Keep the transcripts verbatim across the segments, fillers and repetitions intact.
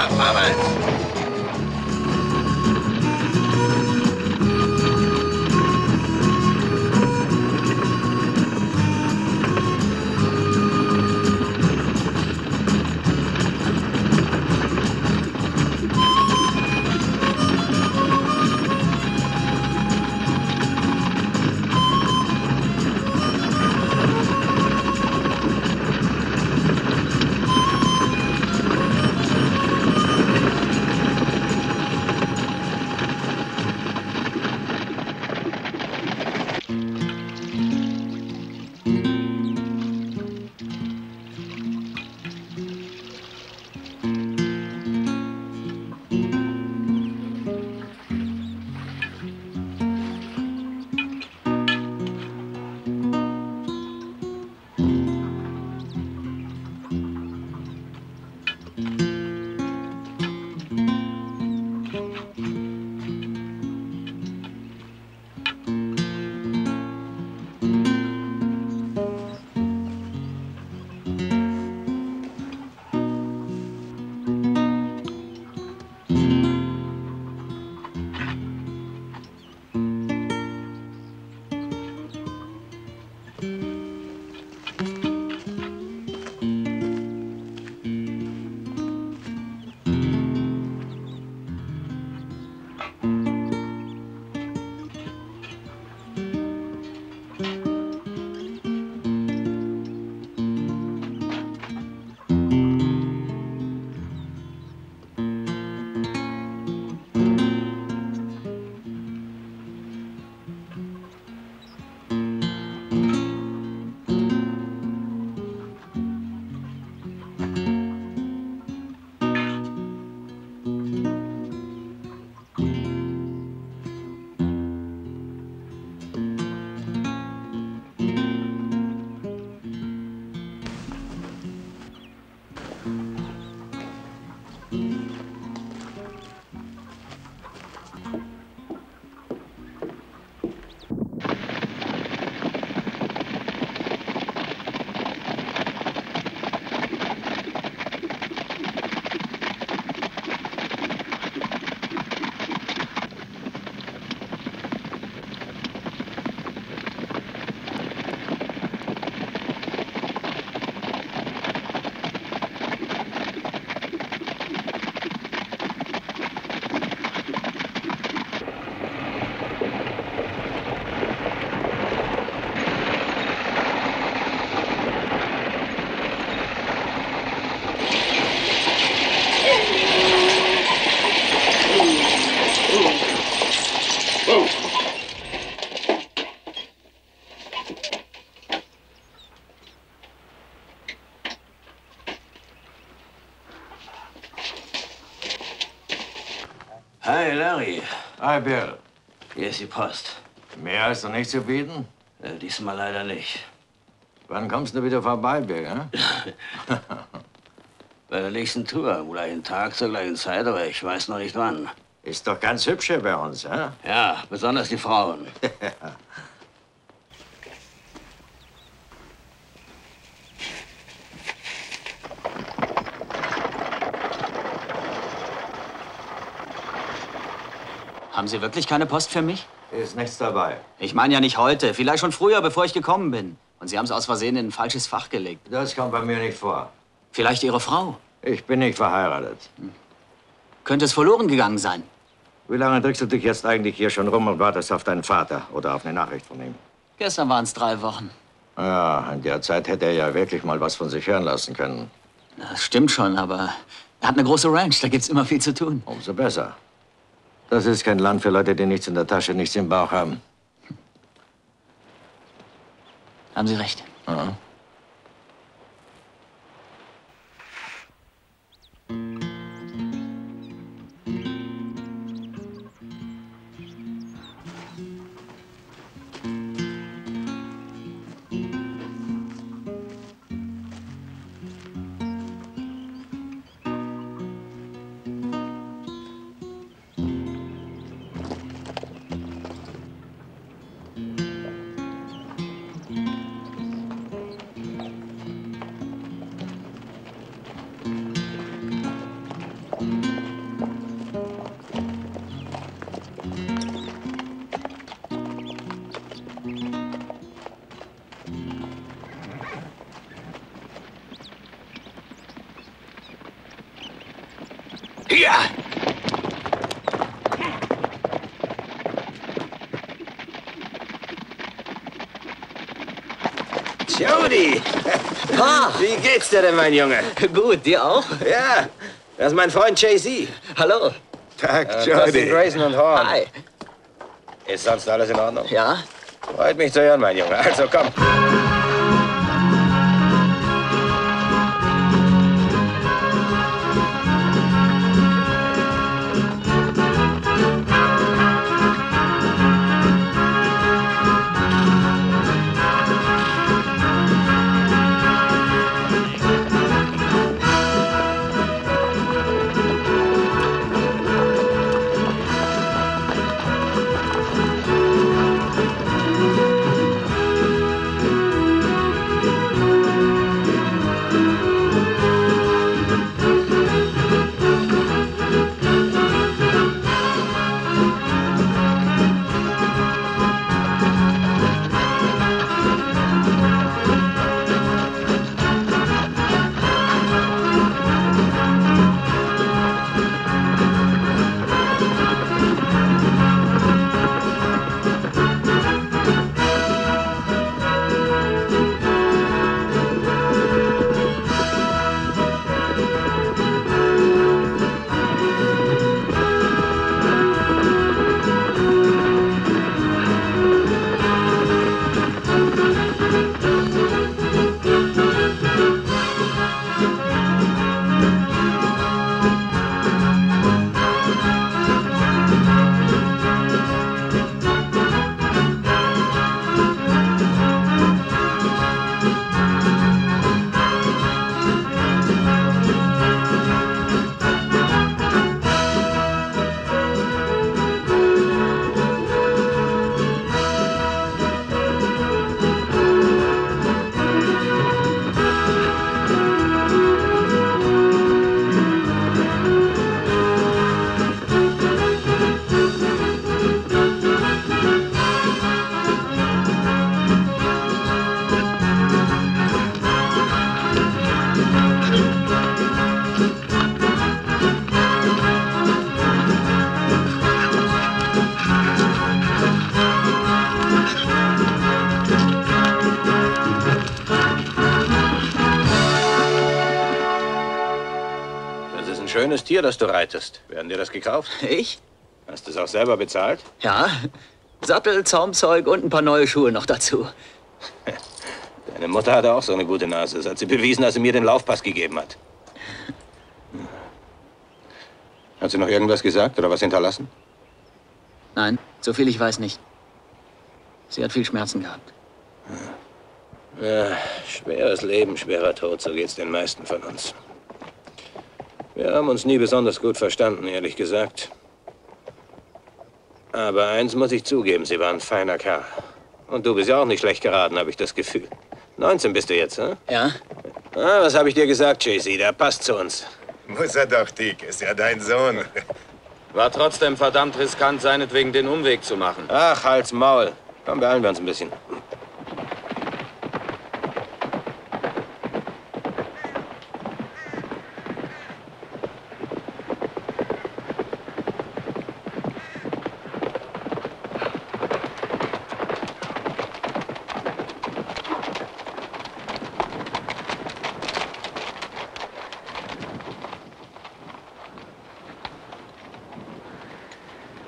Ja, Mama! Hi, Larry. Hi, Bill. Hier ist die Post. Mehr hast du nicht zu bieten? Äh, diesmal leider nicht. Wann kommst du wieder vorbei, Bill? Äh? Bei der nächsten Tour. Am gleichen Tag, zur gleichen Zeit, aber ich weiß noch nicht wann. Ist doch ganz hübsch hier bei uns, hä? Äh? Ja, besonders die Frauen. Haben Sie wirklich keine Post für mich? Ist nichts dabei. Ich meine ja nicht heute, vielleicht schon früher, bevor ich gekommen bin. Und Sie haben es aus Versehen in ein falsches Fach gelegt. Das kommt bei mir nicht vor. Vielleicht Ihre Frau? Ich bin nicht verheiratet. Hm. Könnte es verloren gegangen sein? Wie lange drückst du dich jetzt eigentlich hier schon rum und wartest auf deinen Vater oder auf eine Nachricht von ihm? Gestern waren es drei Wochen. Ja, in der Zeit hätte er ja wirklich mal was von sich hören lassen können. Das stimmt schon, aber er hat eine große Ranch, da gibt's immer viel zu tun. Umso besser. Das ist kein Land für Leute, die nichts in der Tasche, nichts im Bauch haben. Haben Sie recht. Ja. Thank you. Hier! Jody! Ha! Wie geht's dir denn, mein Junge? Gut, dir auch? Ja, das ist mein Freund Jay-Z. Hallo. Tag, Jody. Das sind Grayson und Horn. Hi. Ist sonst alles in Ordnung? Ja. Freut mich zu hören, mein Junge. Also komm. Schönes Tier, das du reitest. Werden dir das gekauft? Ich? Hast du es auch selber bezahlt? Ja. Sattel, Zaumzeug und ein paar neue Schuhe noch dazu. Deine Mutter hatte auch so eine gute Nase. Das hat sie bewiesen, als sie mir den Laufpass gegeben hat. Hat sie noch irgendwas gesagt oder was hinterlassen? Nein, so viel ich weiß nicht. Sie hat viel Schmerzen gehabt. Ja, schweres Leben, schwerer Tod, so geht's den meisten von uns. Wir haben uns nie besonders gut verstanden, ehrlich gesagt. Aber eins muss ich zugeben, Sie waren ein feiner Kerl. Und du bist ja auch nicht schlecht geraten, habe ich das Gefühl. neunzehn bist du jetzt, hm? Ja. Ah, was habe ich dir gesagt, Jay-Z? Der passt zu uns. Muss er doch, Dick. Ist ja dein Sohn. War trotzdem verdammt riskant, seinetwegen den Umweg zu machen. Ach, halt's Maul. Komm, beeilen wir uns ein bisschen.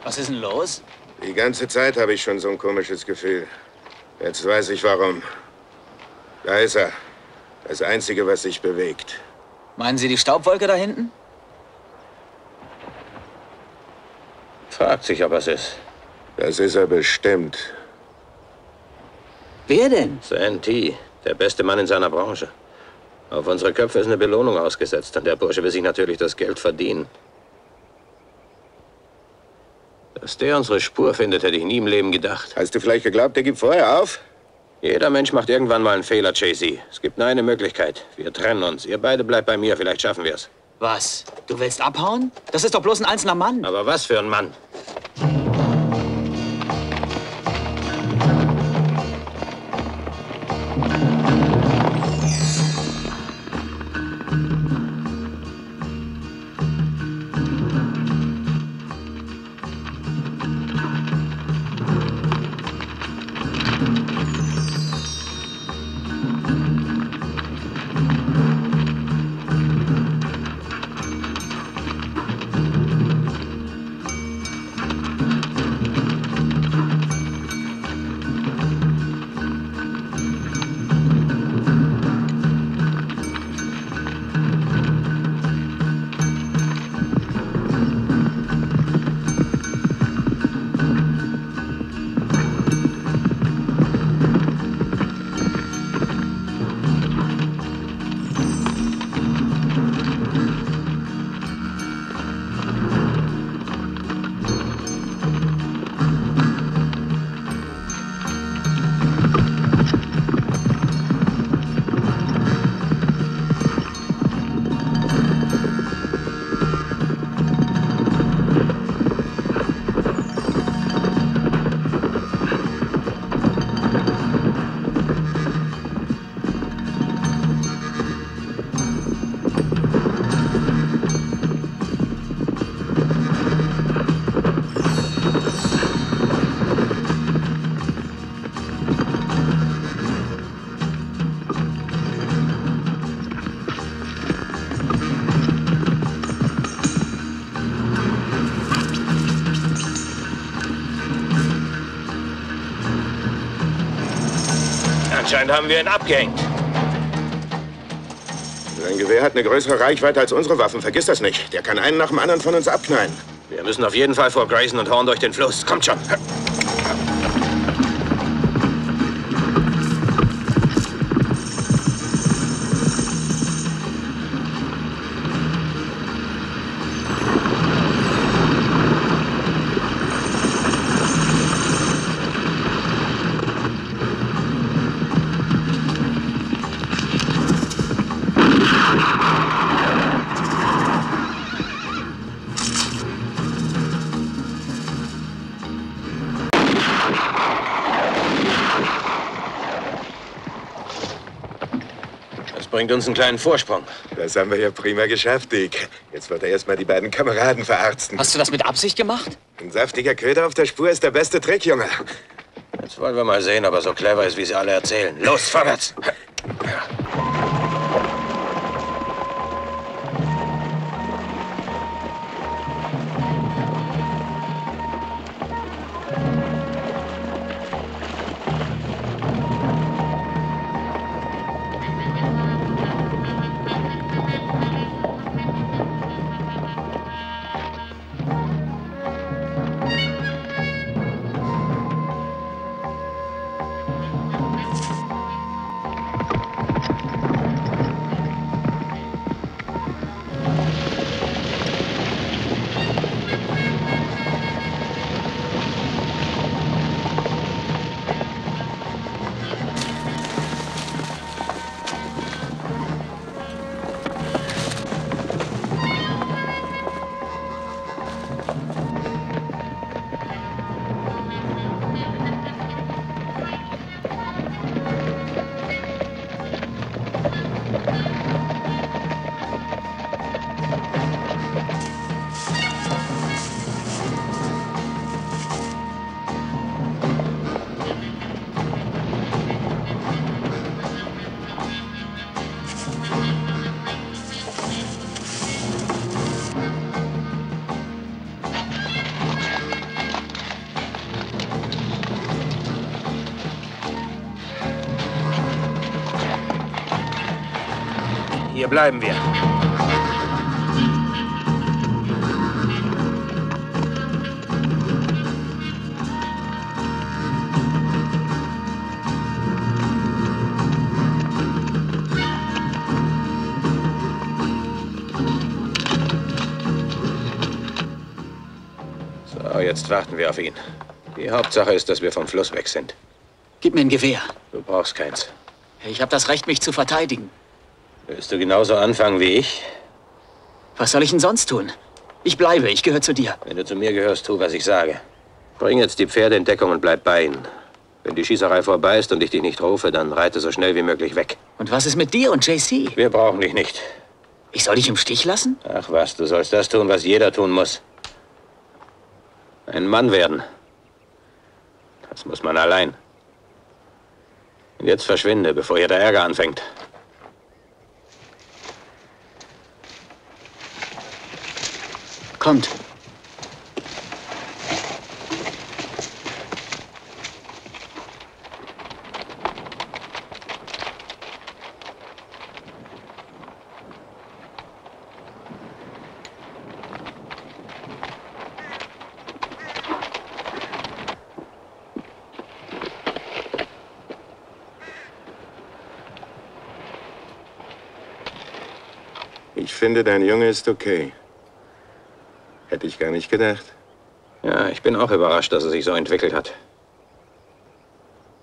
Was ist denn los? Die ganze Zeit habe ich schon so ein komisches Gefühl. Jetzt weiß ich warum. Da ist er. Das Einzige, was sich bewegt. Meinen Sie die Staubwolke da hinten? Fragt sich, ob es ist. Das ist er bestimmt. Wer denn? Santee, der beste Mann in seiner Branche. Auf unsere Köpfe ist eine Belohnung ausgesetzt. Und der Bursche will sich natürlich das Geld verdienen. Dass der unsere Spur findet, hätte ich nie im Leben gedacht. Hast du vielleicht geglaubt, der gibt vorher auf? Jeder Mensch macht irgendwann mal einen Fehler, Jay-Z. Es gibt nur eine Möglichkeit. Wir trennen uns. Ihr beide bleibt bei mir. Vielleicht schaffen wir es. Was? Du willst abhauen? Das ist doch bloß ein einzelner Mann. Aber was für ein Mann? Anscheinend haben wir ihn abgehängt. Sein Gewehr hat eine größere Reichweite als unsere Waffen. Vergiss das nicht. Der kann einen nach dem anderen von uns abknallen. Wir müssen auf jeden Fall vor Grayson und Horn durch den Fluss. Kommt schon. Bringt uns einen kleinen Vorsprung. Das haben wir ja prima geschafft, Dick. Jetzt wird er erstmal die beiden Kameraden verarzten. Hast du das mit Absicht gemacht? Ein saftiger Köder auf der Spur ist der beste Trick, Junge. Jetzt wollen wir mal sehen, ob er so clever ist, wie sie alle erzählen. Los, vorwärts! Hier bleiben wir. So, jetzt warten wir auf ihn. Die Hauptsache ist, dass wir vom Fluss weg sind. Gib mir ein Gewehr. Du brauchst keins. Ich habe das Recht, mich zu verteidigen. Willst du genauso anfangen wie ich? Was soll ich denn sonst tun? Ich bleibe, ich gehöre zu dir. Wenn du zu mir gehörst, tu, was ich sage. Bring jetzt die Pferde in Deckung und bleib bei ihnen. Wenn die Schießerei vorbei ist und ich dich nicht rufe, dann reite so schnell wie möglich weg. Und was ist mit dir und Jay C? Wir brauchen dich nicht. Ich soll dich im Stich lassen? Ach was, du sollst das tun, was jeder tun muss. Ein Mann werden. Das muss man allein. Und jetzt verschwinde, bevor hier der Ärger anfängt. Kommt. Ich finde, dein Junge ist okay. Hätte ich gar nicht gedacht. Ja, ich bin auch überrascht, dass er sich so entwickelt hat.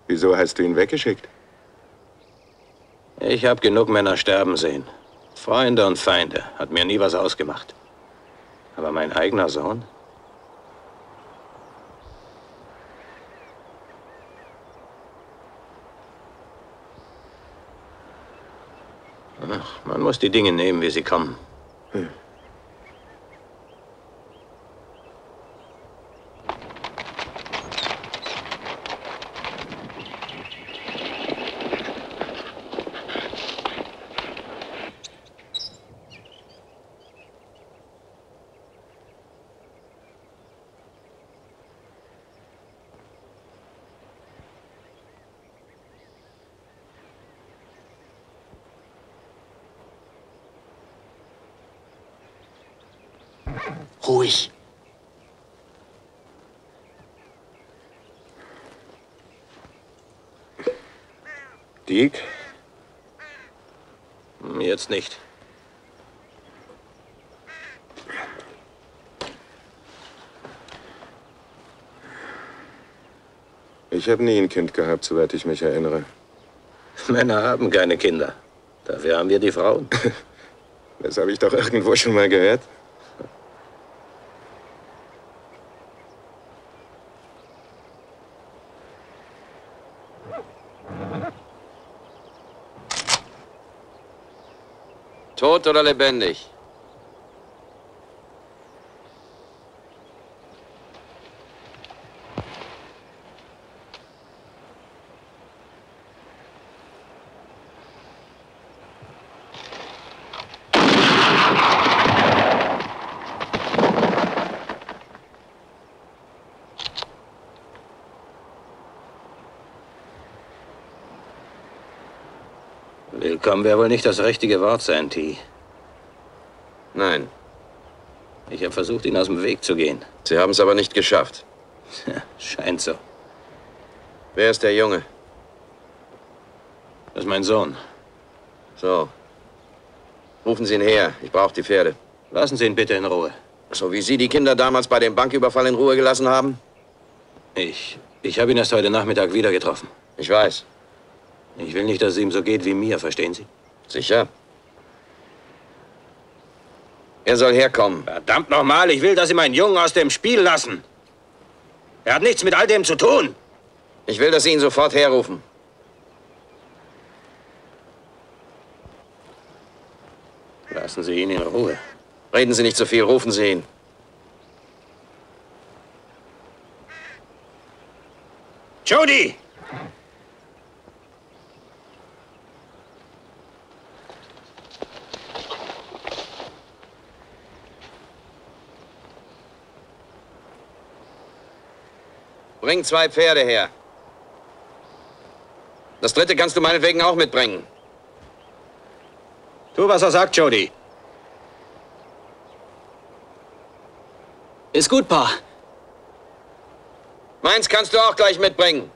Wieso hast du ihn weggeschickt? Ich habe genug Männer sterben sehen. Freunde und Feinde. Hat mir nie was ausgemacht. Aber mein eigener Sohn? Ach, man muss die Dinge nehmen, wie sie kommen. Hm. Ruhig. Dick? Jetzt nicht. Ich habe nie ein Kind gehabt, soweit ich mich erinnere. Männer haben keine Kinder. Dafür haben wir die Frauen. Das habe ich doch irgendwo schon mal gehört. Tot oder lebendig? Willkommen wäre wohl nicht das richtige Wort, Santee. Nein. Ich habe versucht, Ihnen aus dem Weg zu gehen. Sie haben es aber nicht geschafft. Scheint so. Wer ist der Junge? Das ist mein Sohn. So. Rufen Sie ihn her. Ich brauche die Pferde. Lassen Sie ihn bitte in Ruhe. So wie Sie die Kinder damals bei dem Banküberfall in Ruhe gelassen haben? Ich... Ich habe ihn erst heute Nachmittag wieder getroffen. Ich weiß. Ich will nicht, dass es ihm so geht wie mir, verstehen Sie? Sicher. Er soll herkommen. Verdammt nochmal, ich will, dass Sie meinen Jungen aus dem Spiel lassen. Er hat nichts mit all dem zu tun. Ich will, dass Sie ihn sofort herrufen. Lassen Sie ihn in Ruhe. Reden Sie nicht so viel, rufen Sie ihn. Jody! Bring zwei Pferde her. Das dritte kannst du meinetwegen auch mitbringen. Tu, was er sagt, Jody. Ist gut, Pa. Meins kannst du auch gleich mitbringen.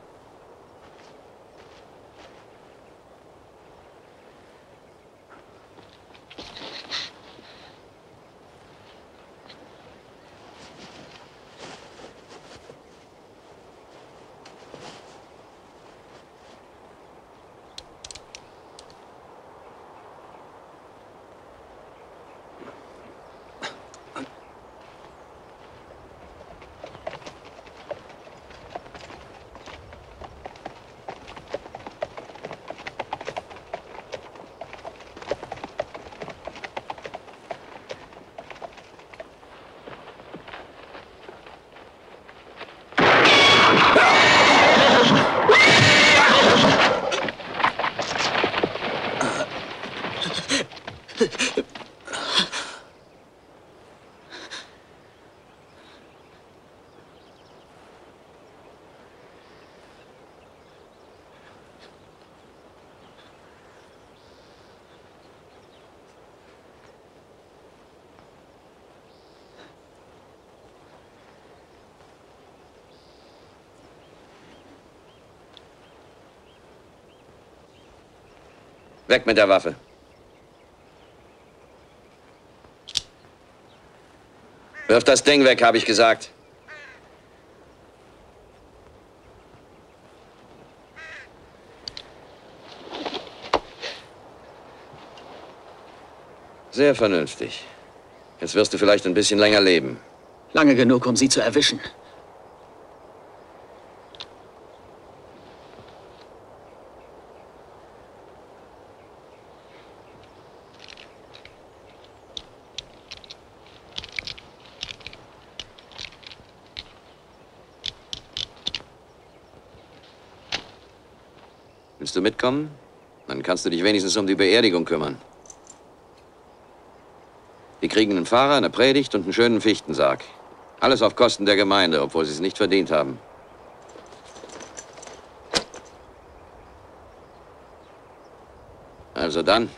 Weg mit der Waffe. Wirf das Ding weg, habe ich gesagt. Sehr vernünftig. Jetzt wirst du vielleicht ein bisschen länger leben. Lange genug, um sie zu erwischen. Willst du mitkommen? Dann kannst du dich wenigstens um die Beerdigung kümmern. Wir kriegen einen Fahrer, eine Predigt und einen schönen Fichtensarg. Alles auf Kosten der Gemeinde, obwohl sie es nicht verdient haben. Also dann.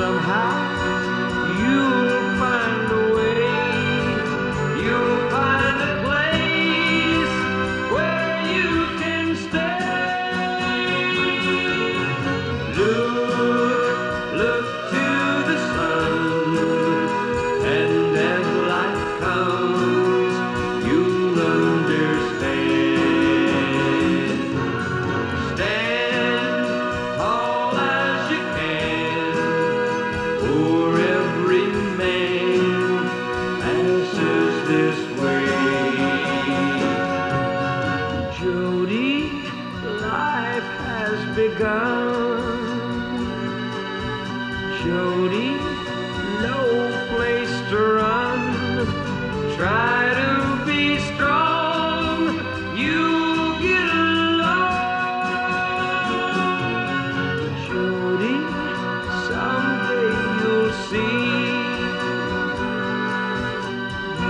somehow you'll find a way, you'll find a place where you can stay. Look, look to the sun, and as life comes, you'll understand. Stand tall as you can, for every man passes this way. Jody, life has begun. Jody, no place to run. Try to be strong, you'll get along. Jody, someday you'll see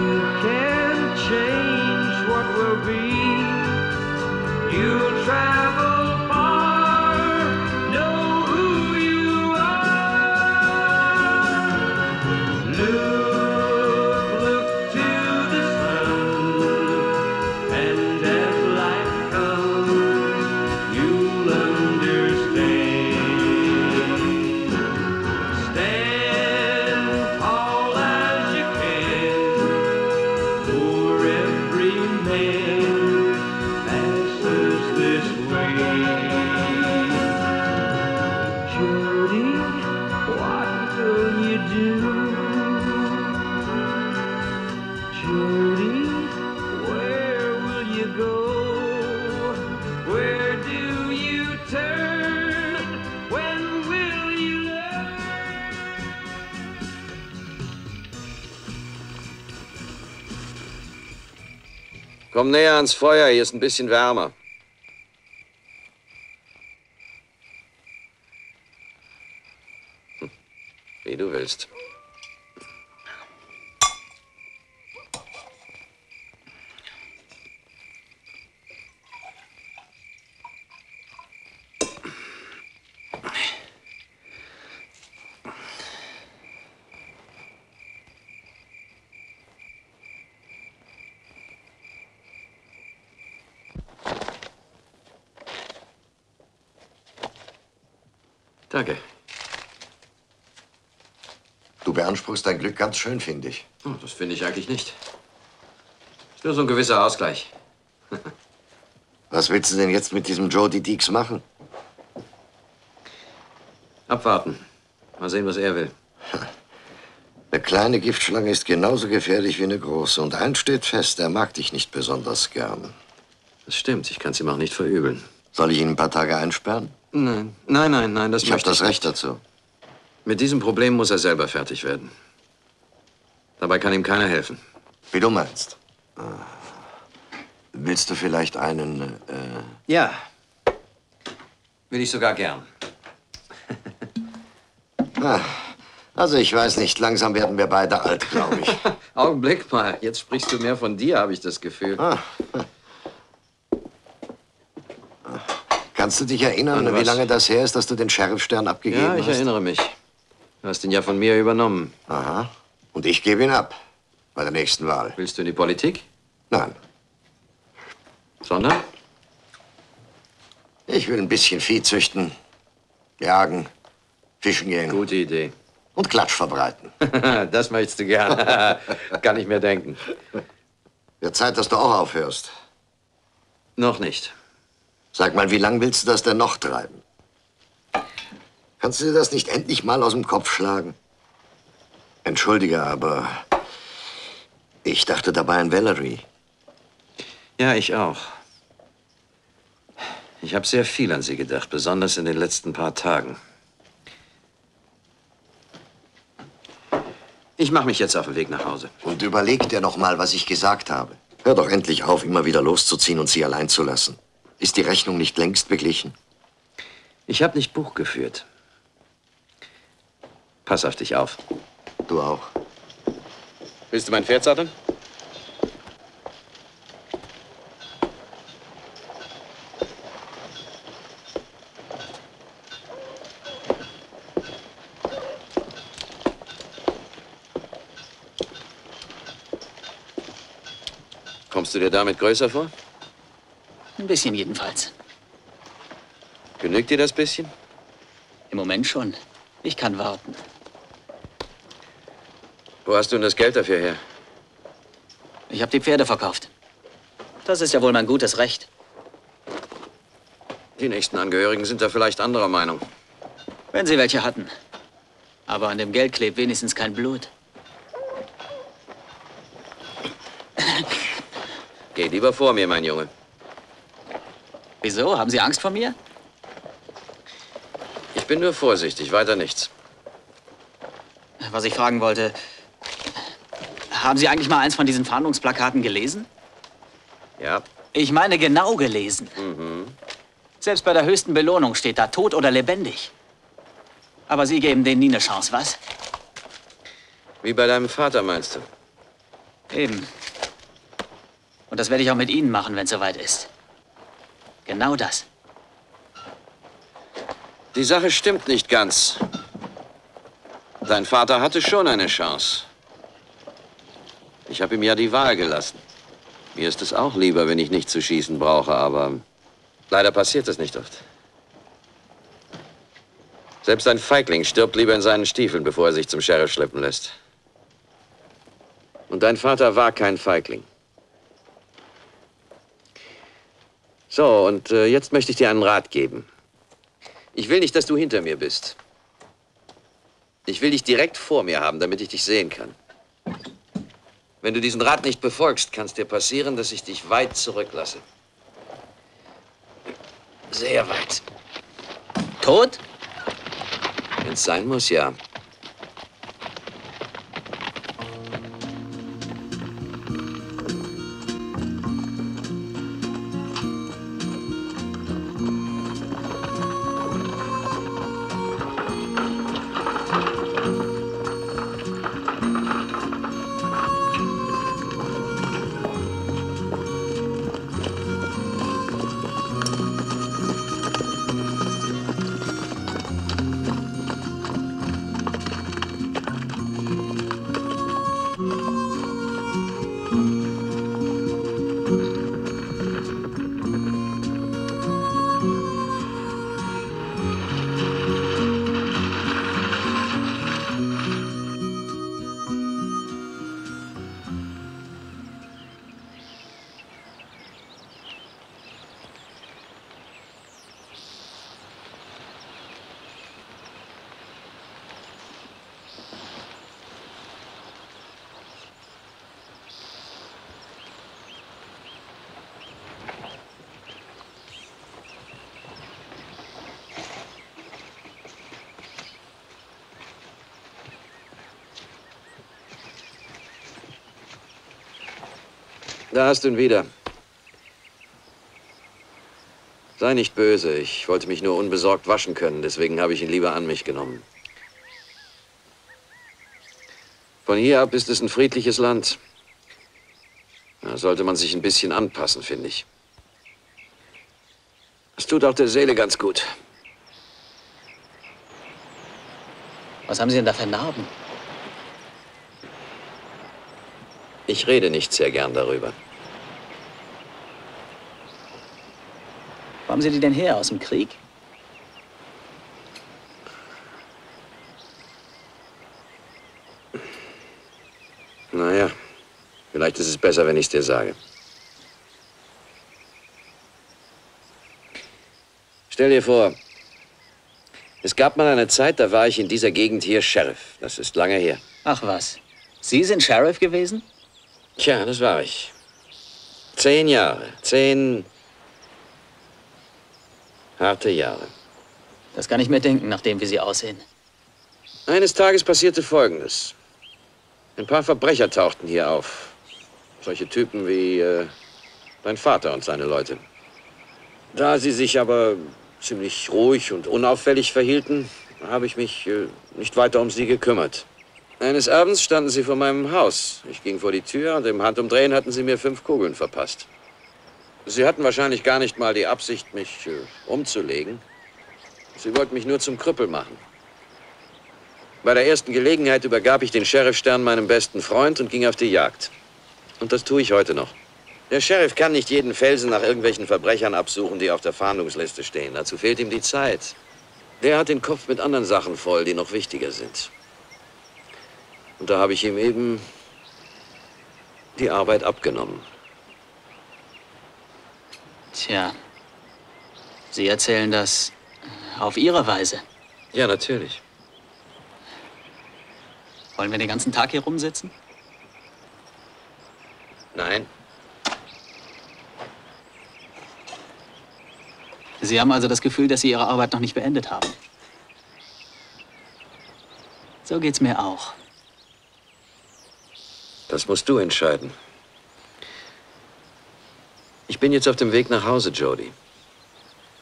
you can change what will be. You'll travel far, know who you are. Look, look to the sun, and as life comes, you'll understand. Stand all as you can, for every man passes this way. Jody, what will you do? Jody, where will you go? Where do you turn? When will you learn? Komm näher ans Feuer, hier ist ein bisschen wärmer. Hm. Wie du willst. Danke. Du beanspruchst dein Glück ganz schön, finde ich. Oh, das finde ich eigentlich nicht. Ist nur so ein gewisser Ausgleich. Was willst du denn jetzt mit diesem Jody Deakes machen? Abwarten. Mal sehen, was er will. Eine kleine Giftschlange ist genauso gefährlich wie eine große. Und eins steht fest, er mag dich nicht besonders gern. Das stimmt, ich kann es ihm auch nicht verübeln. Soll ich ihn ein paar Tage einsperren? Nein, nein, nein, nein, das ich möchte hab ich nicht. Ich habe das Recht dazu. Mit diesem Problem muss er selber fertig werden. Dabei kann ihm keiner helfen. Wie du meinst. Äh, willst du vielleicht einen, äh... Ja. Will ich sogar gern. Ach, also ich weiß nicht, langsam werden wir beide alt, glaube ich. Augenblick mal, jetzt sprichst du mehr von dir, habe ich das Gefühl. Ah. Kannst du dich erinnern, wie lange das her ist, dass du den Sheriffstern abgegeben hast? Ja, ich hast? erinnere mich. Du hast ihn ja von mir übernommen. Aha. Und ich gebe ihn ab. Bei der nächsten Wahl. Willst du in die Politik? Nein. Sondern? Ich will ein bisschen Vieh züchten, jagen, fischen gehen. Gute Idee. Und Klatsch verbreiten. Das möchtest du gern. Kann ich mir denken. Wird Zeit, dass du auch aufhörst. Noch nicht. Sag mal, wie lange willst du das denn noch treiben? Kannst du dir das nicht endlich mal aus dem Kopf schlagen? Entschuldige, aber ich dachte dabei an Valerie. Ja, ich auch. Ich habe sehr viel an sie gedacht, besonders in den letzten paar Tagen. Ich mache mich jetzt auf den Weg nach Hause. Und überleg dir noch mal, was ich gesagt habe. Hör doch endlich auf, immer wieder loszuziehen und sie allein zu lassen. Ist die Rechnung nicht längst beglichen? Ich habe nicht Buch geführt. Pass auf dich auf. Du auch. Willst du mein Pferd satteln? Kommst du dir damit größer vor? Ein bisschen jedenfalls. Genügt dir das bisschen? Im Moment schon. Ich kann warten. Wo hast du denn das Geld dafür her? Ich habe die Pferde verkauft. Das ist ja wohl mein gutes Recht. Die nächsten Angehörigen sind da vielleicht anderer Meinung. Wenn sie welche hatten. Aber an dem Geld klebt wenigstens kein Blut. Geh lieber vor mir, mein Junge. Wieso? Haben Sie Angst vor mir? Ich bin nur vorsichtig, weiter nichts. Was ich fragen wollte, haben Sie eigentlich mal eins von diesen Fahndungsplakaten gelesen? Ja. Ich meine genau gelesen. Mhm. Selbst bei der höchsten Belohnung steht da tot oder lebendig. Aber Sie geben denen nie eine Chance, was? Wie bei deinem Vater, meinst du? Eben. Und das werde ich auch mit Ihnen machen, wenn es soweit ist. Genau das. Die Sache stimmt nicht ganz. Dein Vater hatte schon eine Chance. Ich habe ihm ja die Wahl gelassen. Mir ist es auch lieber, wenn ich nicht zu schießen brauche, aber leider passiert das nicht oft. Selbst ein Feigling stirbt lieber in seinen Stiefeln, bevor er sich zum Sheriff schleppen lässt. Und dein Vater war kein Feigling. So, und äh, jetzt möchte ich dir einen Rat geben. Ich will nicht, dass du hinter mir bist. Ich will dich direkt vor mir haben, damit ich dich sehen kann. Wenn du diesen Rat nicht befolgst, kann es dir passieren, dass ich dich weit zurücklasse. Sehr weit. Tot? Wenn es sein muss, ja. Da hast du ihn wieder. Sei nicht böse. Ich wollte mich nur unbesorgt waschen können. Deswegen habe ich ihn lieber an mich genommen. Von hier ab ist es ein friedliches Land. Da sollte man sich ein bisschen anpassen, finde ich. Es tut auch der Seele ganz gut. Was haben Sie denn da für Narben? Ich rede nicht sehr gern darüber. Wo haben Sie die denn her? Aus dem Krieg? Naja, vielleicht ist es besser, wenn ich es dir sage. Stell dir vor, es gab mal eine Zeit, da war ich in dieser Gegend hier Sheriff. Das ist lange her. Ach was, Sie sind Sheriff gewesen? Tja, das war ich. Zehn Jahre. Zehn harte Jahre. Das kann ich mir denken, nachdem wir Sie aussehen. Eines Tages passierte Folgendes. Ein paar Verbrecher tauchten hier auf. Solche Typen wie äh, dein Vater und seine Leute. Da sie sich aber ziemlich ruhig und unauffällig verhielten, habe ich mich äh, nicht weiter um sie gekümmert. Eines Abends standen sie vor meinem Haus. Ich ging vor die Tür und im Handumdrehen hatten sie mir fünf Kugeln verpasst. Sie hatten wahrscheinlich gar nicht mal die Absicht, mich äh, umzulegen. Sie wollten mich nur zum Krüppel machen. Bei der ersten Gelegenheit übergab ich den Sheriffstern meinem besten Freund und ging auf die Jagd. Und das tue ich heute noch. Der Sheriff kann nicht jeden Felsen nach irgendwelchen Verbrechern absuchen, die auf der Fahndungsliste stehen. Dazu fehlt ihm die Zeit. Der hat den Kopf mit anderen Sachen voll, die noch wichtiger sind. Und da habe ich ihm eben die Arbeit abgenommen. Tja, Sie erzählen das auf Ihre Weise. Ja, natürlich. Wollen wir den ganzen Tag hier rumsitzen? Nein. Sie haben also das Gefühl, dass Sie Ihre Arbeit noch nicht beendet haben. So geht's mir auch. Das musst du entscheiden. Ich bin jetzt auf dem Weg nach Hause, Jody.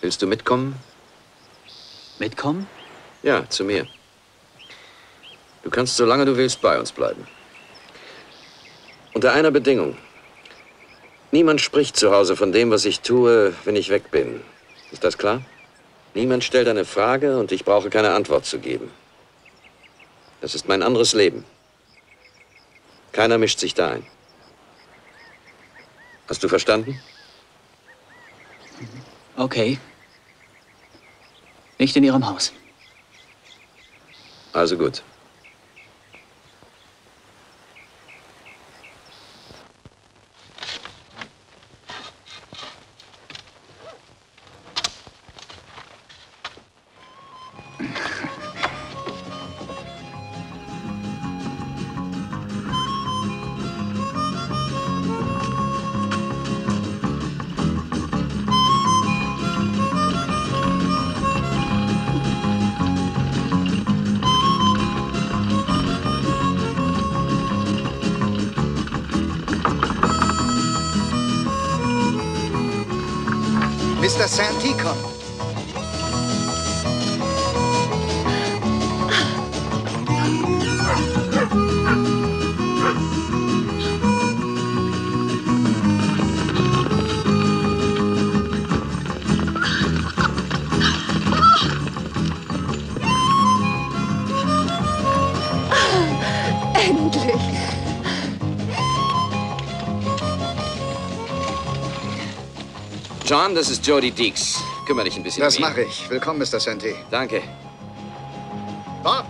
Willst du mitkommen? Mitkommen? Ja, zu mir. Du kannst, solange du willst, bei uns bleiben. Unter einer Bedingung. Niemand spricht zu Hause von dem, was ich tue, wenn ich weg bin. Ist das klar? Niemand stellt eine Frage und ich brauche keine Antwort zu geben. Das ist mein anderes Leben. Keiner mischt sich da ein. Hast du verstanden? Okay. Nicht in Ihrem Haus. Also gut. Mister Santee kommt. Endlich. John, das ist Jody Deakes. Kümmere dich ein bisschen. Das mache ich. Willkommen, Mister Santee. Danke. Bob!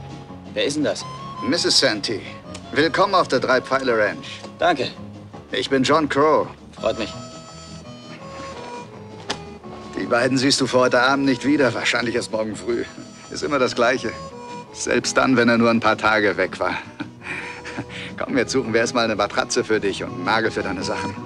Wer ist denn das? Missus Santee. Willkommen auf der Drei-Pfeile-Ranch. Danke. Ich bin John Crowe. Freut mich. Die beiden siehst du vor heute Abend nicht wieder. Wahrscheinlich erst morgen früh. Ist immer das Gleiche. Selbst dann, wenn er nur ein paar Tage weg war. Komm, jetzt suchen wir erstmal eine Matratze für dich und einen Nagel für deine Sachen.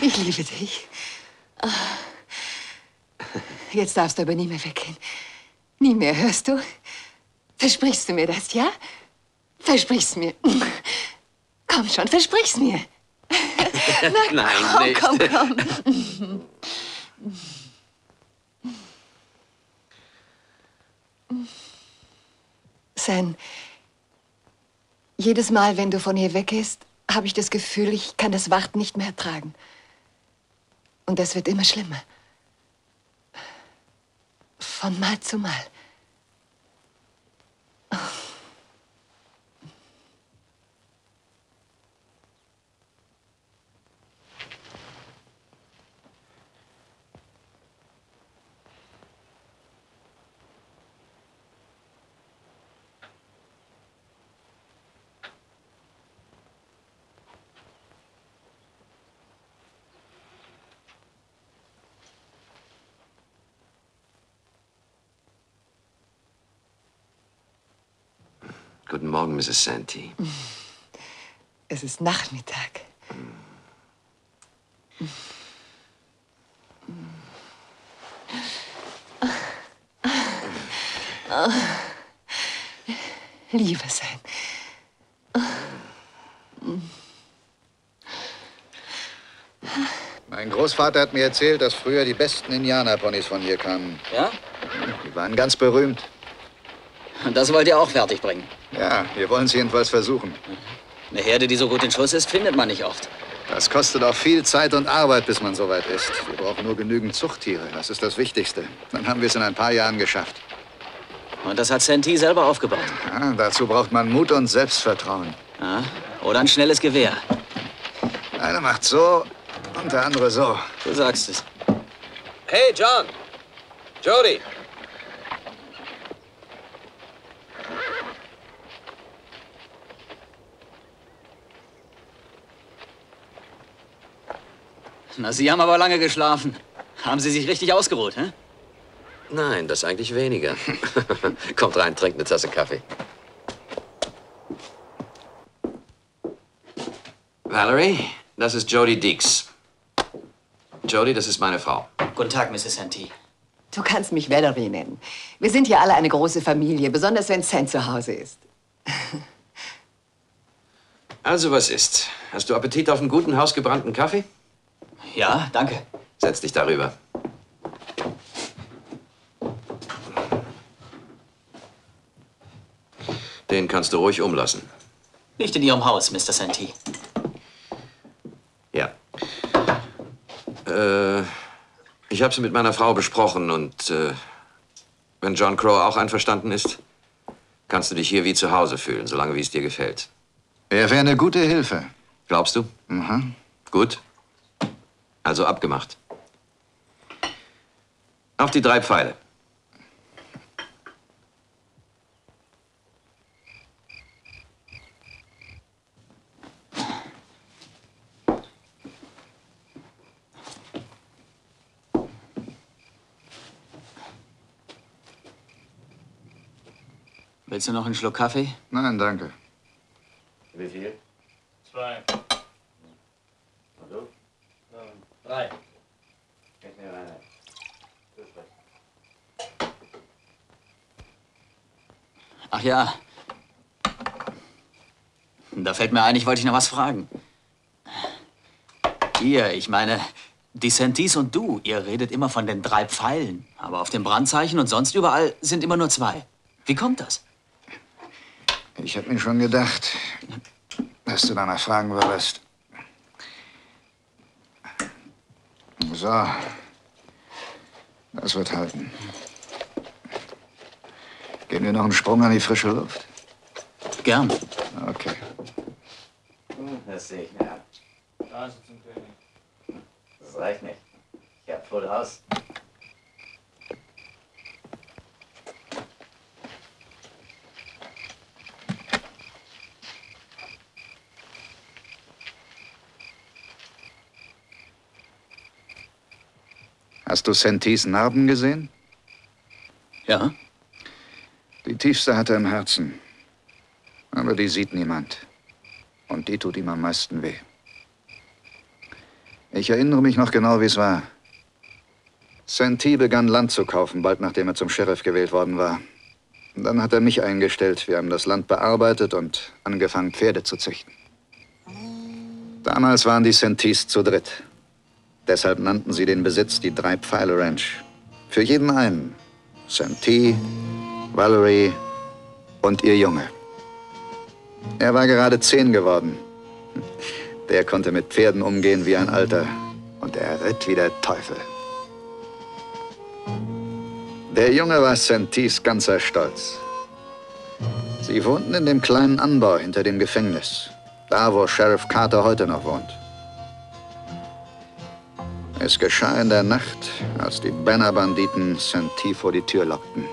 Ich liebe dich. Jetzt darfst du aber nie mehr weggehen. Nie mehr, hörst du? Versprichst du mir das, ja? Versprichst mir. Komm schon, versprich's mir. Na, nein, komm, nicht. Komm, komm. Sam, jedes Mal, wenn du von hier weggehst, habe ich das Gefühl, ich kann das Warten nicht mehr ertragen. Und das wird immer schlimmer. Von Mal zu Mal. Oh. Guten Morgen, Missus Santee. Es ist Nachmittag. Lieber sein. Mein Großvater hat mir erzählt, dass früher die besten Indianerponys von hier kamen. Ja? Sie waren ganz berühmt. Und das wollt ihr auch fertigbringen? Ja, wir wollen es jedenfalls versuchen. Eine Herde, die so gut in Schuss ist, findet man nicht oft. Das kostet auch viel Zeit und Arbeit, bis man soweit ist. Wir brauchen nur genügend Zuchttiere, das ist das Wichtigste. Dann haben wir es in ein paar Jahren geschafft. Und das hat Santee selber aufgebaut? Ja, dazu braucht man Mut und Selbstvertrauen. Ja, oder ein schnelles Gewehr. Einer macht so und der andere so. Du sagst es. Hey, John. Jody. Na, Sie haben aber lange geschlafen. Haben Sie sich richtig ausgeruht, hä? Nein, das eigentlich weniger. Kommt rein, trinkt eine Tasse Kaffee. Valerie, das ist Jody Deakes. Jody, das ist meine Frau. Guten Tag, Misses Santee. Du kannst mich Valerie nennen. Wir sind hier alle eine große Familie, besonders wenn Sam zu Hause ist. Also, was ist? Hast du Appetit auf einen guten, hausgebrannten Kaffee? Ja, danke. Setz dich darüber. Den kannst du ruhig umlassen. Nicht in Ihrem Haus, Mister Santee. Ja. Äh, ich habe es mit meiner Frau besprochen und äh, wenn John Crowe auch einverstanden ist, kannst du dich hier wie zu Hause fühlen, solange wie es dir gefällt. Er wäre eine gute Hilfe. Glaubst du? Mhm. Gut. Also abgemacht. Auf die drei Pfeile. Willst du noch einen Schluck Kaffee? Nein, danke. Wie viel? Zwei. Hallo? Drei. Ach ja. Da fällt mir ein, ich wollte dich noch was fragen. Ihr, ich meine, die Santees und du, ihr redet immer von den drei Pfeilen. Aber auf dem Brandzeichen und sonst überall sind immer nur zwei. Wie kommt das? Ich hab mir schon gedacht, dass du danach fragen würdest. So, das wird halten. Gehen wir noch einen Sprung an die frische Luft? Gern. Okay. Das sehe ich nicht an. Das reicht nicht. Ich hab voll Haus. Hast du Santees Narben gesehen? Ja. Die tiefste hat er im Herzen. Aber die sieht niemand. Und die tut ihm am meisten weh. Ich erinnere mich noch genau, wie es war. Santee begann Land zu kaufen, bald nachdem er zum Sheriff gewählt worden war. Dann hat er mich eingestellt. Wir haben das Land bearbeitet und angefangen, Pferde zu züchten. Damals waren die Santees zu dritt. Deshalb nannten sie den Besitz die Drei-Pfeile-Ranch. Für jeden einen. Santee, Valerie und ihr Junge. Er war gerade zehn geworden. Der konnte mit Pferden umgehen wie ein Alter. Und er ritt wie der Teufel. Der Junge war Santees ganzer Stolz. Sie wohnten in dem kleinen Anbau hinter dem Gefängnis. Da, wo Sheriff Carter heute noch wohnt. Es geschah in der Nacht, als die Benner-Banditen Santee vor die Tür lockten.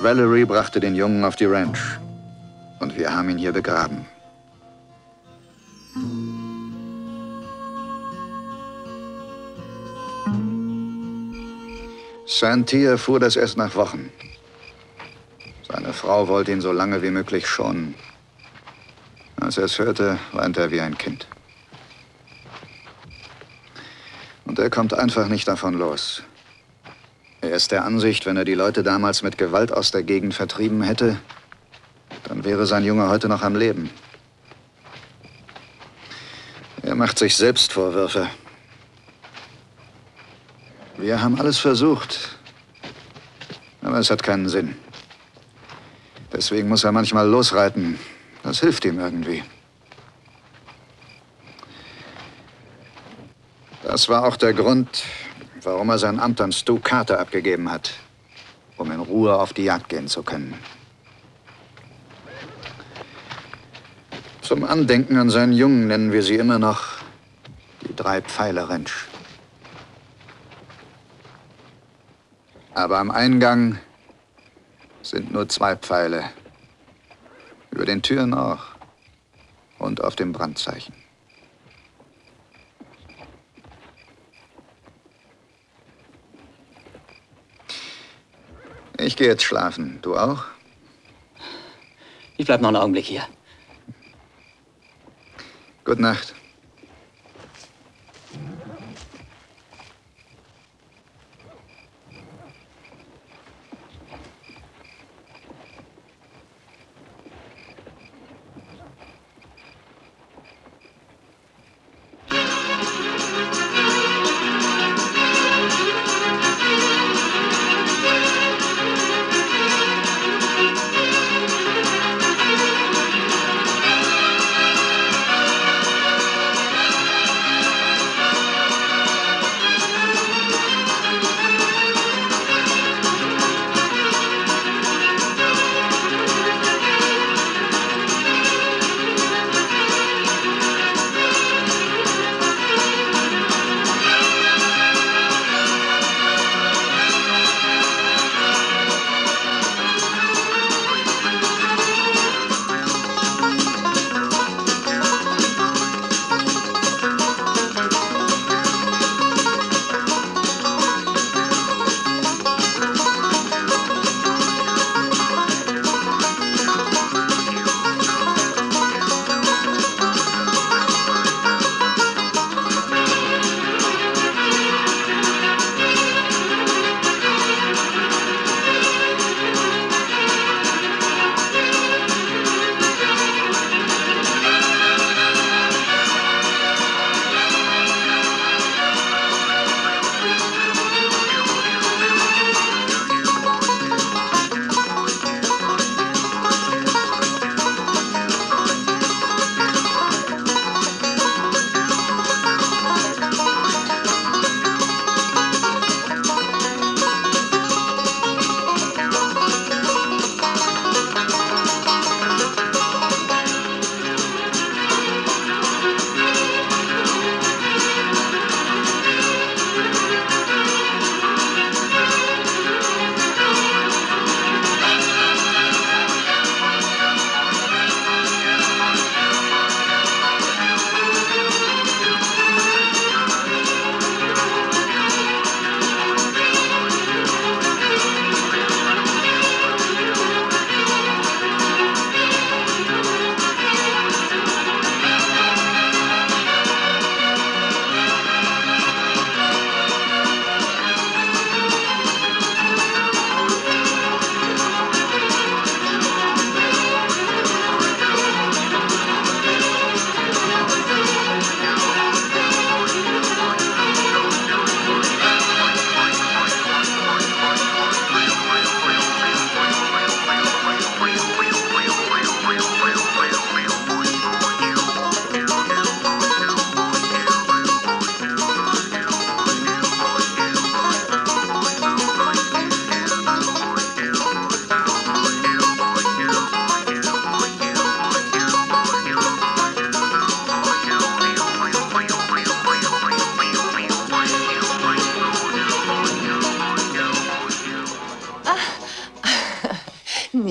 Valerie brachte den Jungen auf die Ranch. Und wir haben ihn hier begraben. Santee erfuhr das erst nach Wochen. Seine Frau wollte ihn so lange wie möglich schonen. Als er es hörte, weinte er wie ein Kind. Und er kommt einfach nicht davon los. Er ist der Ansicht, wenn er die Leute damals mit Gewalt aus der Gegend vertrieben hätte, dann wäre sein Junge heute noch am Leben. Er macht sich selbst Vorwürfe. Wir haben alles versucht, aber es hat keinen Sinn. Deswegen muss er manchmal losreiten. Das hilft ihm irgendwie. Das war auch der Grund, warum er sein Amt an Stu Carter abgegeben hat, um in Ruhe auf die Jagd gehen zu können. Zum Andenken an seinen Jungen nennen wir sie immer noch die Drei-Pfeile-Ranch. Aber am Eingang sind nur zwei Pfeile. Über den Türen auch. Und auf dem Brandzeichen. Ich gehe jetzt schlafen. Du auch? Ich bleib noch einen Augenblick hier. Gute Nacht.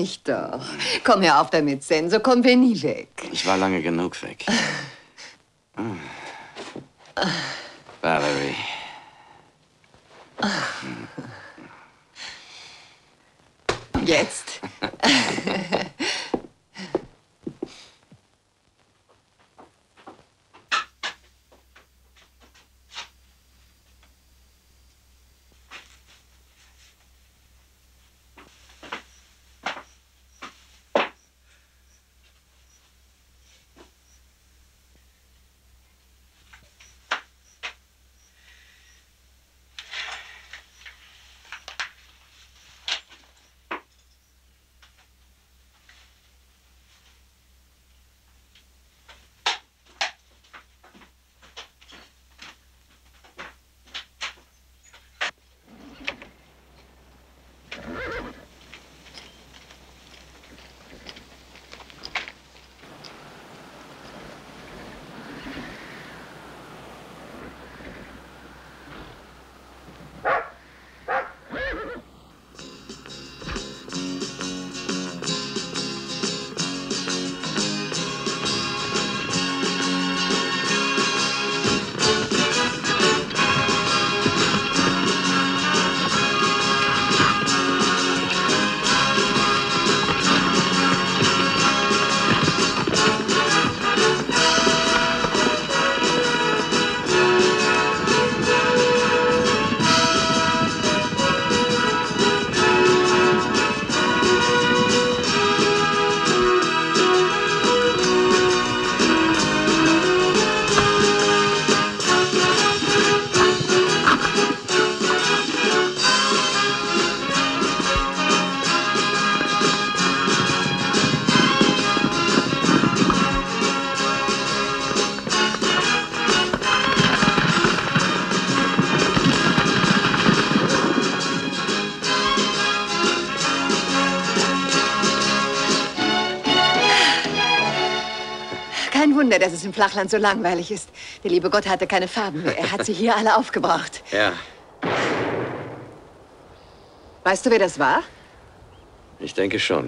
nicht doch. Komm her, auf damit, Sen, so kommen wir nie weg. Ich war lange genug weg. Hm. Valerie. Hm. Jetzt? Dass es im Flachland so langweilig ist. Der liebe Gott hatte keine Farben mehr. Er hat sie hier alle aufgebraucht. Ja. Weißt du, wer das war? Ich denke schon.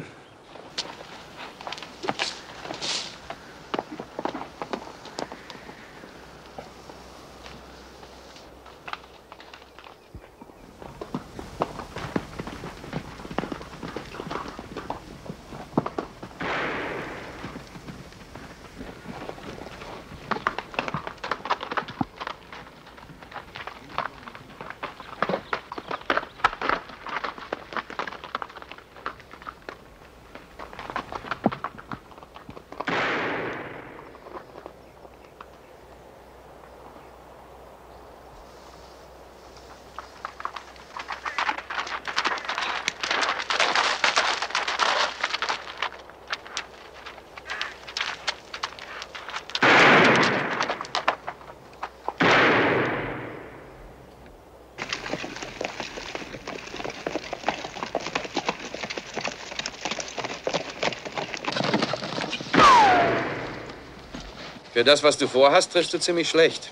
Für das, was du vorhast, triffst du ziemlich schlecht.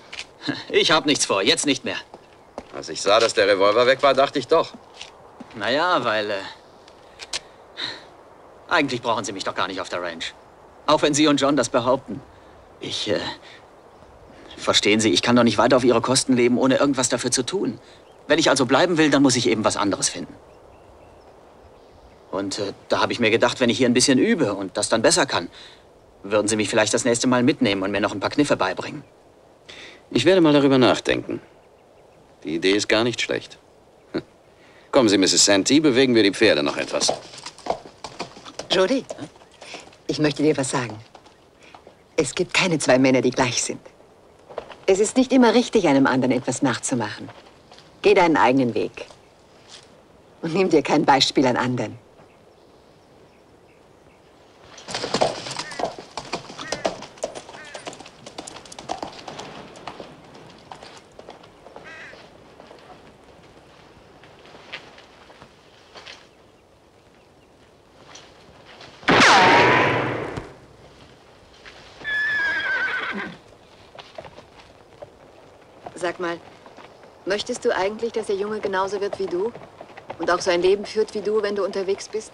Ich hab nichts vor, jetzt nicht mehr. Als ich sah, dass der Revolver weg war, dachte ich doch. Naja, weil... Äh, eigentlich brauchen Sie mich doch gar nicht auf der Range. Auch wenn Sie und John das behaupten. Ich, äh... Verstehen Sie, ich kann doch nicht weiter auf Ihre Kosten leben, ohne irgendwas dafür zu tun. Wenn ich also bleiben will, dann muss ich eben was anderes finden. Und äh, da habe ich mir gedacht, wenn ich hier ein bisschen übe und das dann besser kann, würden Sie mich vielleicht das nächste Mal mitnehmen und mir noch ein paar Kniffe beibringen? Ich werde mal darüber nachdenken. Die Idee ist gar nicht schlecht. Hm. Kommen Sie, Misses Santee, bewegen wir die Pferde noch etwas. Jody, ich möchte dir was sagen. Es gibt keine zwei Männer, die gleich sind. Es ist nicht immer richtig, einem anderen etwas nachzumachen. Geh deinen eigenen Weg. Und nimm dir kein Beispiel an anderen. Sag mal, möchtest du eigentlich, dass der Junge genauso wird wie du? Und auch so ein Leben führt wie du, wenn du unterwegs bist?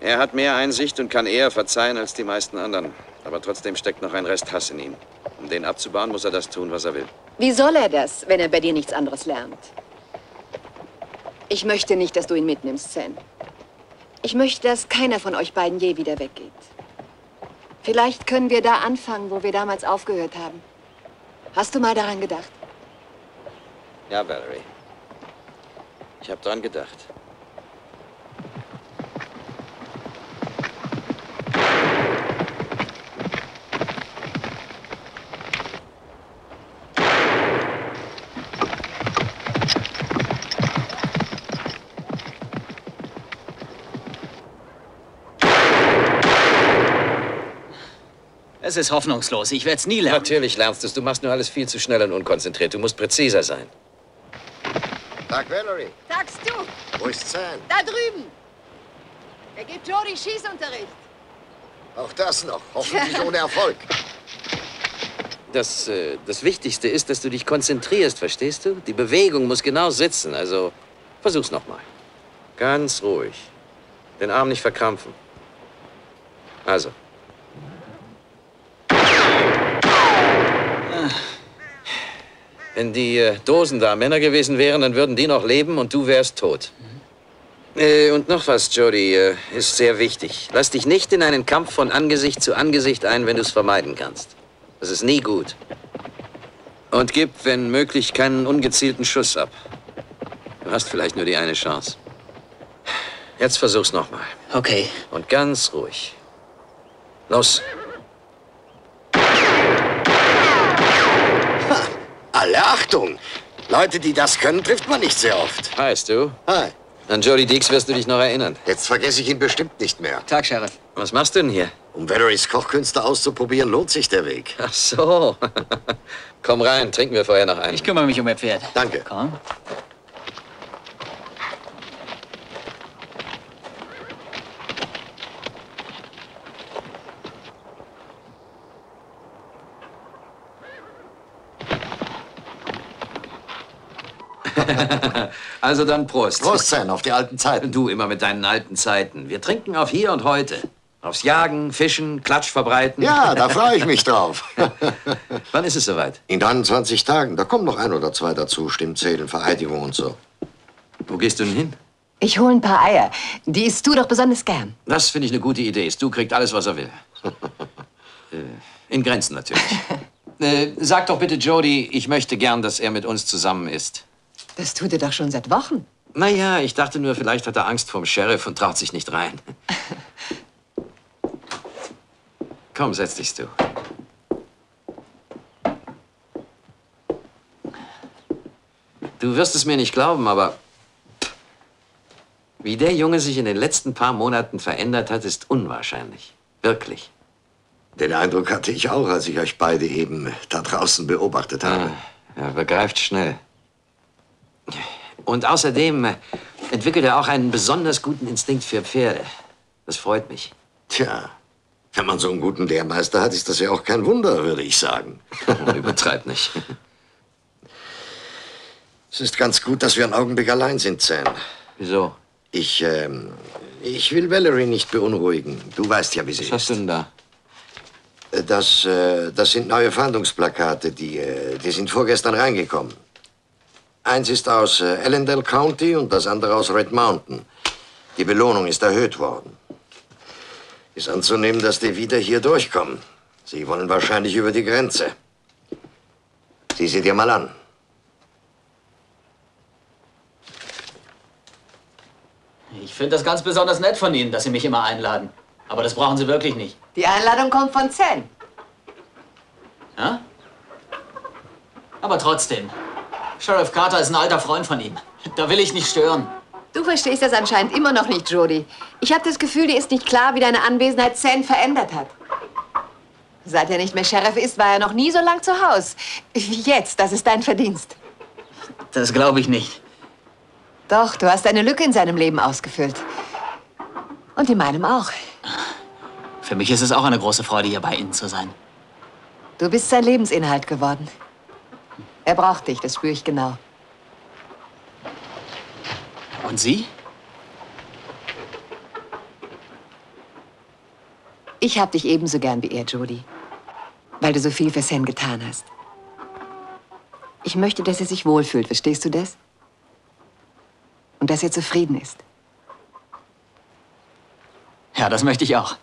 Er hat mehr Einsicht und kann eher verzeihen als die meisten anderen. Aber trotzdem steckt noch ein Rest Hass in ihm. Um den abzubauen, muss er das tun, was er will. Wie soll er das, wenn er bei dir nichts anderes lernt? Ich möchte nicht, dass du ihn mitnimmst, Sam. Ich möchte, dass keiner von euch beiden je wieder weggeht. Vielleicht können wir da anfangen, wo wir damals aufgehört haben. Hast du mal daran gedacht? Ja, Valerie. Ich habe daran gedacht. Es ist hoffnungslos. Ich werde es nie lernen. Natürlich lernst du es. Du machst nur alles viel zu schnell und unkonzentriert. Du musst präziser sein. Tag, Valerie. Tag, Stu. Wo ist Sam? Da drüben. Er gibt Jody Schießunterricht. Auch das noch. Hoffentlich ohne Erfolg. Das, äh, das Wichtigste ist, dass du dich konzentrierst, verstehst du? Die Bewegung muss genau sitzen. Also versuch's nochmal. Ganz ruhig. Den Arm nicht verkrampfen. Also. Wenn die äh, Dosen da Männer gewesen wären, dann würden die noch leben und du wärst tot. Mhm. Äh, und noch was, Jody, äh, ist sehr wichtig. Lass dich nicht in einen Kampf von Angesicht zu Angesicht ein, wenn du es vermeiden kannst. Das ist nie gut. Und gib, wenn möglich, keinen ungezielten Schuss ab. Du hast vielleicht nur die eine Chance. Jetzt versuch's nochmal. Okay. Und ganz ruhig. Los. Alle Achtung! Leute, die das können, trifft man nicht sehr oft. Hi, Stu. Hi. An Jody Deakes wirst du dich noch erinnern. Jetzt vergesse ich ihn bestimmt nicht mehr. Tag, Sheriff. Was machst du denn hier? Um Valeries Kochkünste auszuprobieren, lohnt sich der Weg. Ach so. Komm rein, trinken wir vorher noch einen. Ich kümmere mich um mein Pferd. Danke. Komm. Also dann Prost. Prost, Sam, auf die alten Zeiten. Du, immer mit deinen alten Zeiten. Wir trinken auf hier und heute. Aufs Jagen, Fischen, Klatsch verbreiten. Ja, da freue ich mich drauf. Wann ist es soweit? In einundzwanzig Tagen. Da kommen noch ein oder zwei dazu. Stimmzählen, Vereidigung und so. Wo gehst du denn hin? Ich hole ein paar Eier. Die isst du doch besonders gern. Das finde ich eine gute Idee. Du kriegst alles, was er will. In Grenzen natürlich. äh, sag doch bitte Jody, ich möchte gern, dass er mit uns zusammen ist. Das tut er doch schon seit Wochen. Naja, ich dachte nur, vielleicht hat er Angst vorm Sheriff und traut sich nicht rein. Komm, setz dich, Stu. Du wirst es mir nicht glauben, aber wie der Junge sich in den letzten paar Monaten verändert hat, ist unwahrscheinlich. Wirklich. Den Eindruck hatte ich auch, als ich euch beide eben da draußen beobachtet habe. Ah, er begreift schnell. Und außerdem entwickelt er auch einen besonders guten Instinkt für Pferde. Das freut mich. Tja, wenn man so einen guten Lehrmeister hat, ist das ja auch kein Wunder, würde ich sagen. Übertreib nicht. Es ist ganz gut, dass wir einen Augenblick allein sind, Sam. Wieso? Ich, ähm, ich will Valerie nicht beunruhigen. Du weißt ja, wie sie ist. Was hast du denn da? Das, äh, das sind neue Fahndungsplakate. Die, äh, die sind vorgestern reingekommen. Eins ist aus äh, Ellendale County und das andere aus Red Mountain. Die Belohnung ist erhöht worden. Ist anzunehmen, dass die wieder hier durchkommen. Sie wollen wahrscheinlich über die Grenze. Sieh sie dir mal an. Ich finde das ganz besonders nett von Ihnen, dass Sie mich immer einladen. Aber das brauchen Sie wirklich nicht. Die Einladung kommt von Sam. Ja? Aber trotzdem. Sheriff Carter ist ein alter Freund von ihm. Da will ich nicht stören. Du verstehst das anscheinend immer noch nicht, Jody. Ich habe das Gefühl, dir ist nicht klar, wie deine Anwesenheit Sam verändert hat. Seit er nicht mehr Sheriff ist, war er noch nie so lang zu Hause. Wie jetzt, das ist dein Verdienst. Das glaube ich nicht. Doch, du hast eine Lücke in seinem Leben ausgefüllt. Und in meinem auch. Für mich ist es auch eine große Freude, hier bei Ihnen zu sein. Du bist sein Lebensinhalt geworden. Er braucht dich, das spüre ich genau. Und Sie? Ich hab dich ebenso gern wie er, Jody. Weil du so viel für Sam getan hast. Ich möchte, dass er sich wohlfühlt, verstehst du das? Und dass er zufrieden ist. Ja, das möchte ich auch.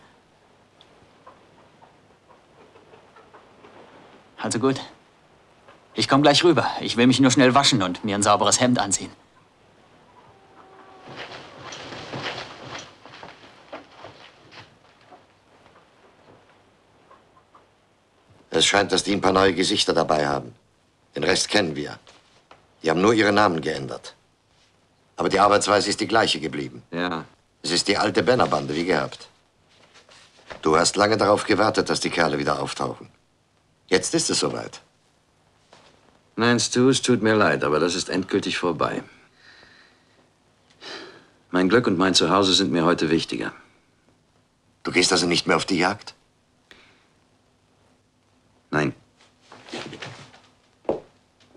Also gut. Ich komme gleich rüber. Ich will mich nur schnell waschen und mir ein sauberes Hemd anziehen. Es scheint, dass die ein paar neue Gesichter dabei haben. Den Rest kennen wir. Die haben nur ihre Namen geändert. Aber die Arbeitsweise ist die gleiche geblieben. Ja. Es ist die alte Benner-Bande, wie gehabt. Du hast lange darauf gewartet, dass die Kerle wieder auftauchen. Jetzt ist es soweit. Nein, Stu, es tut mir leid, aber das ist endgültig vorbei. Mein Glück und mein Zuhause sind mir heute wichtiger. Du gehst also nicht mehr auf die Jagd? Nein.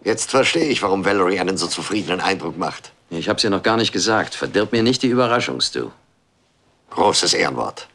Jetzt verstehe ich, warum Valerie einen so zufriedenen Eindruck macht. Ich hab's ihr noch gar nicht gesagt. Verdirb mir nicht die Überraschung, Stu. Großes Ehrenwort.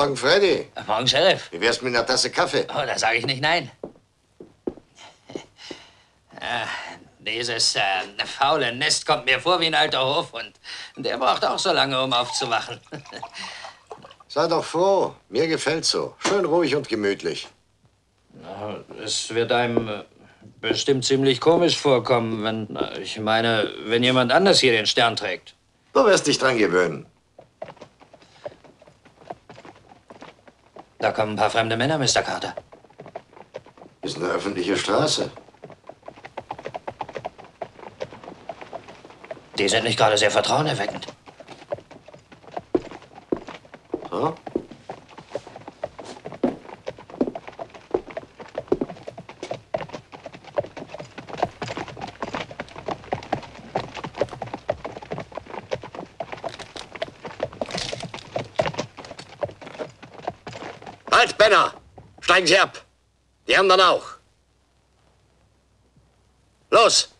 Morgen, Freddy. Morgen, Sheriff. Wie wär's mit einer Tasse Kaffee? Oh, da sage ich nicht nein. Ah, dieses äh, faule Nest kommt mir vor wie ein alter Hofhund. Der braucht auch so lange, um aufzuwachen. Sei doch froh. Mir gefällt's so. Schön ruhig und gemütlich. Na, es wird einem äh, bestimmt ziemlich komisch vorkommen, wenn, äh, ich meine, wenn jemand anders hier den Stern trägt. Du wirst dich dran gewöhnen. Da kommen ein paar fremde Männer, Mister Carter. Ist eine öffentliche Straße. Die sind nicht gerade sehr vertrauenerweckend. So? Halt, Benner! Steigen Sie ab! Die anderen auch! Los!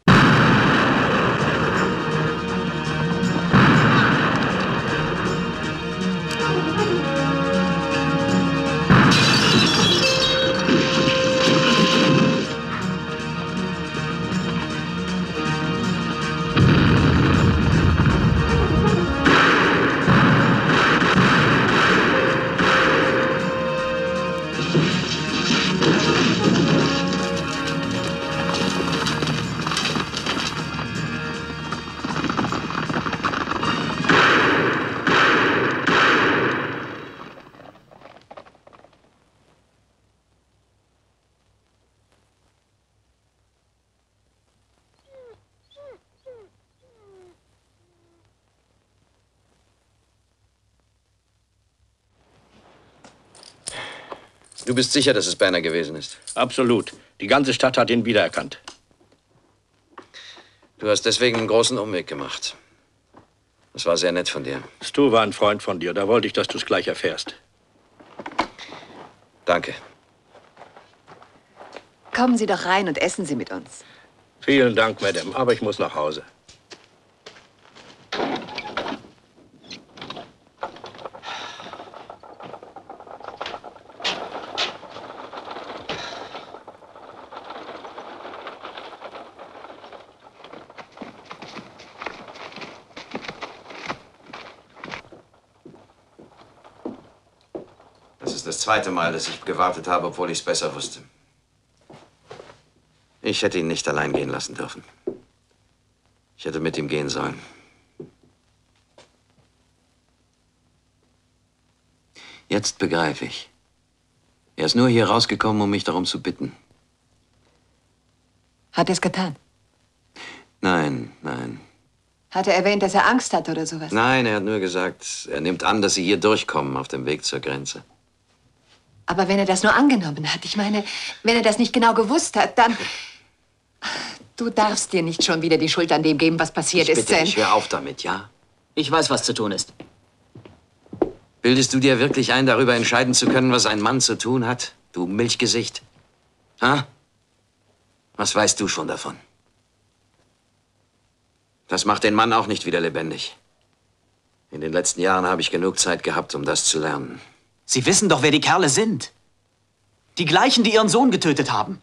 Du bist sicher, dass es Benner gewesen ist? Absolut. Die ganze Stadt hat ihn wiedererkannt. Du hast deswegen einen großen Umweg gemacht. Das war sehr nett von dir. Stu war ein Freund von dir. Da wollte ich, dass du es gleich erfährst. Danke. Kommen Sie doch rein und essen Sie mit uns. Vielen Dank, Madame, aber ich muss nach Hause. Das zweite Mal, dass ich gewartet habe, obwohl ich es besser wusste. Ich hätte ihn nicht allein gehen lassen dürfen. Ich hätte mit ihm gehen sollen. Jetzt begreife ich. Er ist nur hier rausgekommen, um mich darum zu bitten. Hat er es getan? Nein, nein. Hat er erwähnt, dass er Angst hat oder sowas? Nein, er hat nur gesagt, er nimmt an, dass Sie hier durchkommen auf dem Weg zur Grenze. Aber wenn er das nur angenommen hat, ich meine, wenn er das nicht genau gewusst hat, dann... Du darfst dir nicht schon wieder die Schuld an dem geben, was passiert ist, Sam. Ich hör auf damit, ja? Ich weiß, was zu tun ist. Bildest du dir wirklich ein, darüber entscheiden zu können, was ein Mann zu tun hat? Du Milchgesicht. Ha? Was weißt du schon davon? Das macht den Mann auch nicht wieder lebendig. In den letzten Jahren habe ich genug Zeit gehabt, um das zu lernen. Sie wissen doch, wer die Kerle sind. Die gleichen, die Ihren Sohn getötet haben.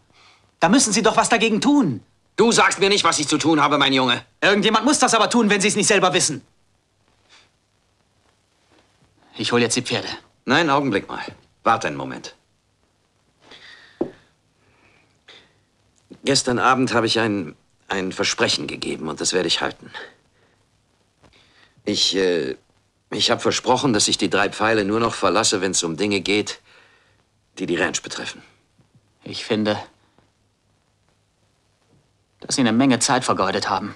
Da müssen Sie doch was dagegen tun. Du sagst mir nicht, was ich zu tun habe, mein Junge. Irgendjemand muss das aber tun, wenn Sie es nicht selber wissen. Ich hole jetzt die Pferde. Nein, Augenblick mal. Warte einen Moment. Gestern Abend habe ich ein, ein Versprechen gegeben und das werde ich halten. Ich, äh... Ich habe versprochen, dass ich die drei Pfeile nur noch verlasse, wenn es um Dinge geht, die die Ranch betreffen. Ich finde, dass Sie eine Menge Zeit vergeudet haben,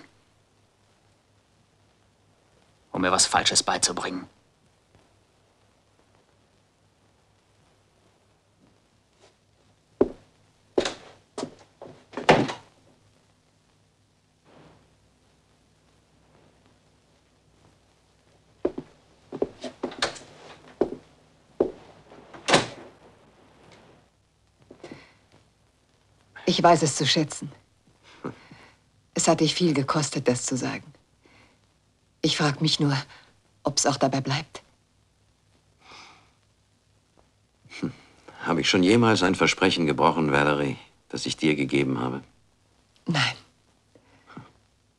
um mir was Falsches beizubringen. Ich weiß es zu schätzen. Es hat dich viel gekostet, das zu sagen. Ich frage mich nur, ob es auch dabei bleibt. Habe ich schon jemals ein Versprechen gebrochen, Valerie, das ich dir gegeben habe? Nein.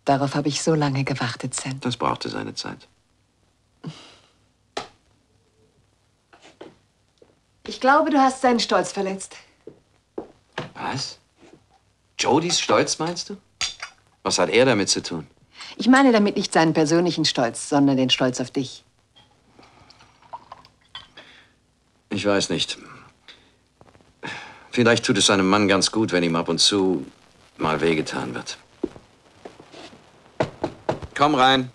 Darauf habe ich so lange gewartet, Sam. Das brauchte seine Zeit. Ich glaube, du hast seinen Stolz verletzt. Was? Jodys Stolz, meinst du? Was hat er damit zu tun? Ich meine damit nicht seinen persönlichen Stolz, sondern den Stolz auf dich. Ich weiß nicht. Vielleicht tut es einem Mann ganz gut, wenn ihm ab und zu mal wehgetan wird. Komm rein.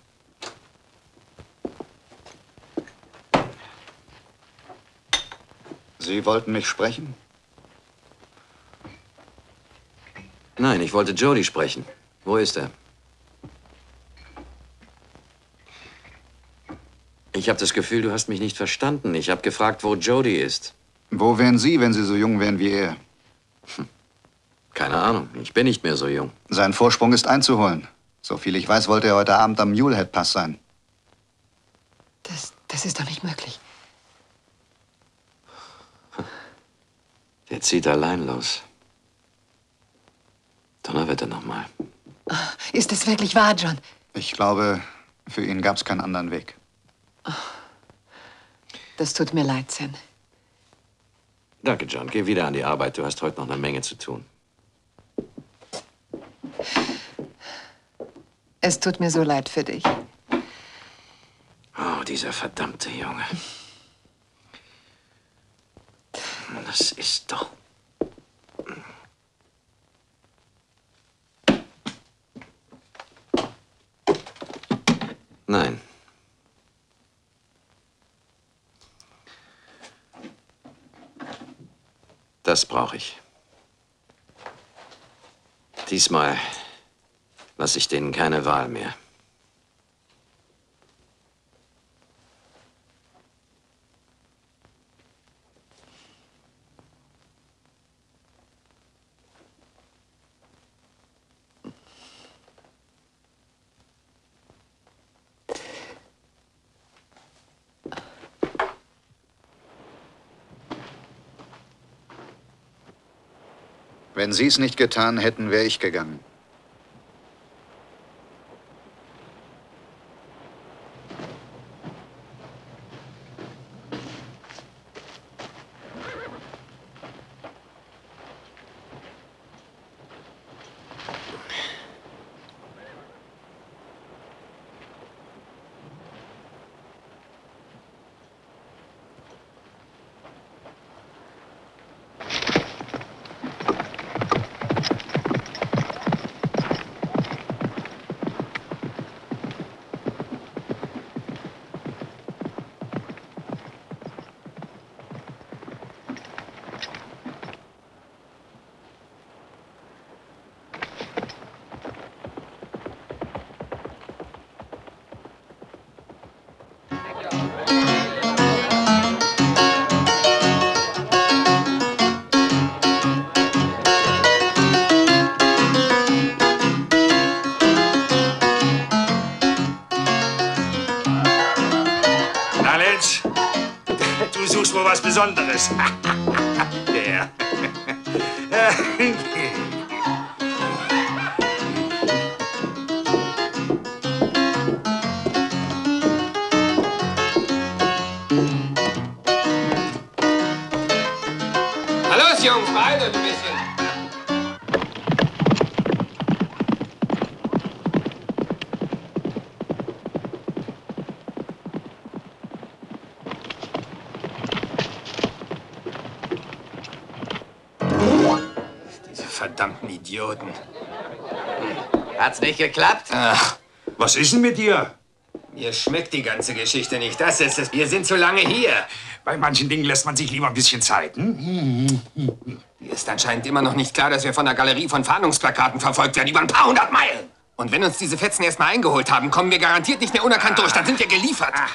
Sie wollten mich sprechen? Nein, ich wollte Jody sprechen. Wo ist er? Ich habe das Gefühl, du hast mich nicht verstanden. Ich habe gefragt, wo Jody ist. Wo wären Sie, wenn Sie so jung wären wie er? Hm. Keine Ahnung. Ich bin nicht mehr so jung. Sein Vorsprung ist einzuholen. Soviel ich weiß, wollte er heute Abend am Mulehead-Pass sein. Das, das ist doch nicht möglich. Der zieht allein los. Donnerwetter nochmal. Ist das wirklich wahr, John? Ich glaube, für ihn gab es keinen anderen Weg. Das tut mir leid, Sam. Danke, John. Geh wieder an die Arbeit. Du hast heute noch eine Menge zu tun. Es tut mir so leid für dich. Oh, dieser verdammte Junge. Das ist doch... Nein. Das brauche ich. Diesmal lasse ich denen keine Wahl mehr. Wenn Sie es nicht getan hätten, wäre ich gegangen. Was Besonderes. Ja. Hallo, Jungs, beeilt euch ein Idioten. Hat's nicht geklappt? Ach, was ist denn mit dir? Mir schmeckt die ganze Geschichte nicht. Das ist es. Wir sind zu lange hier. Bei manchen Dingen lässt man sich lieber ein bisschen Zeit. Hm? Mir ist anscheinend immer noch nicht klar, dass wir von der Galerie von Fahndungsplakaten verfolgt werden über ein paar hundert Meilen. Und wenn uns diese Fetzen erstmal eingeholt haben, kommen wir garantiert nicht mehr unerkannt ah. durch. Dann sind wir geliefert. Ah.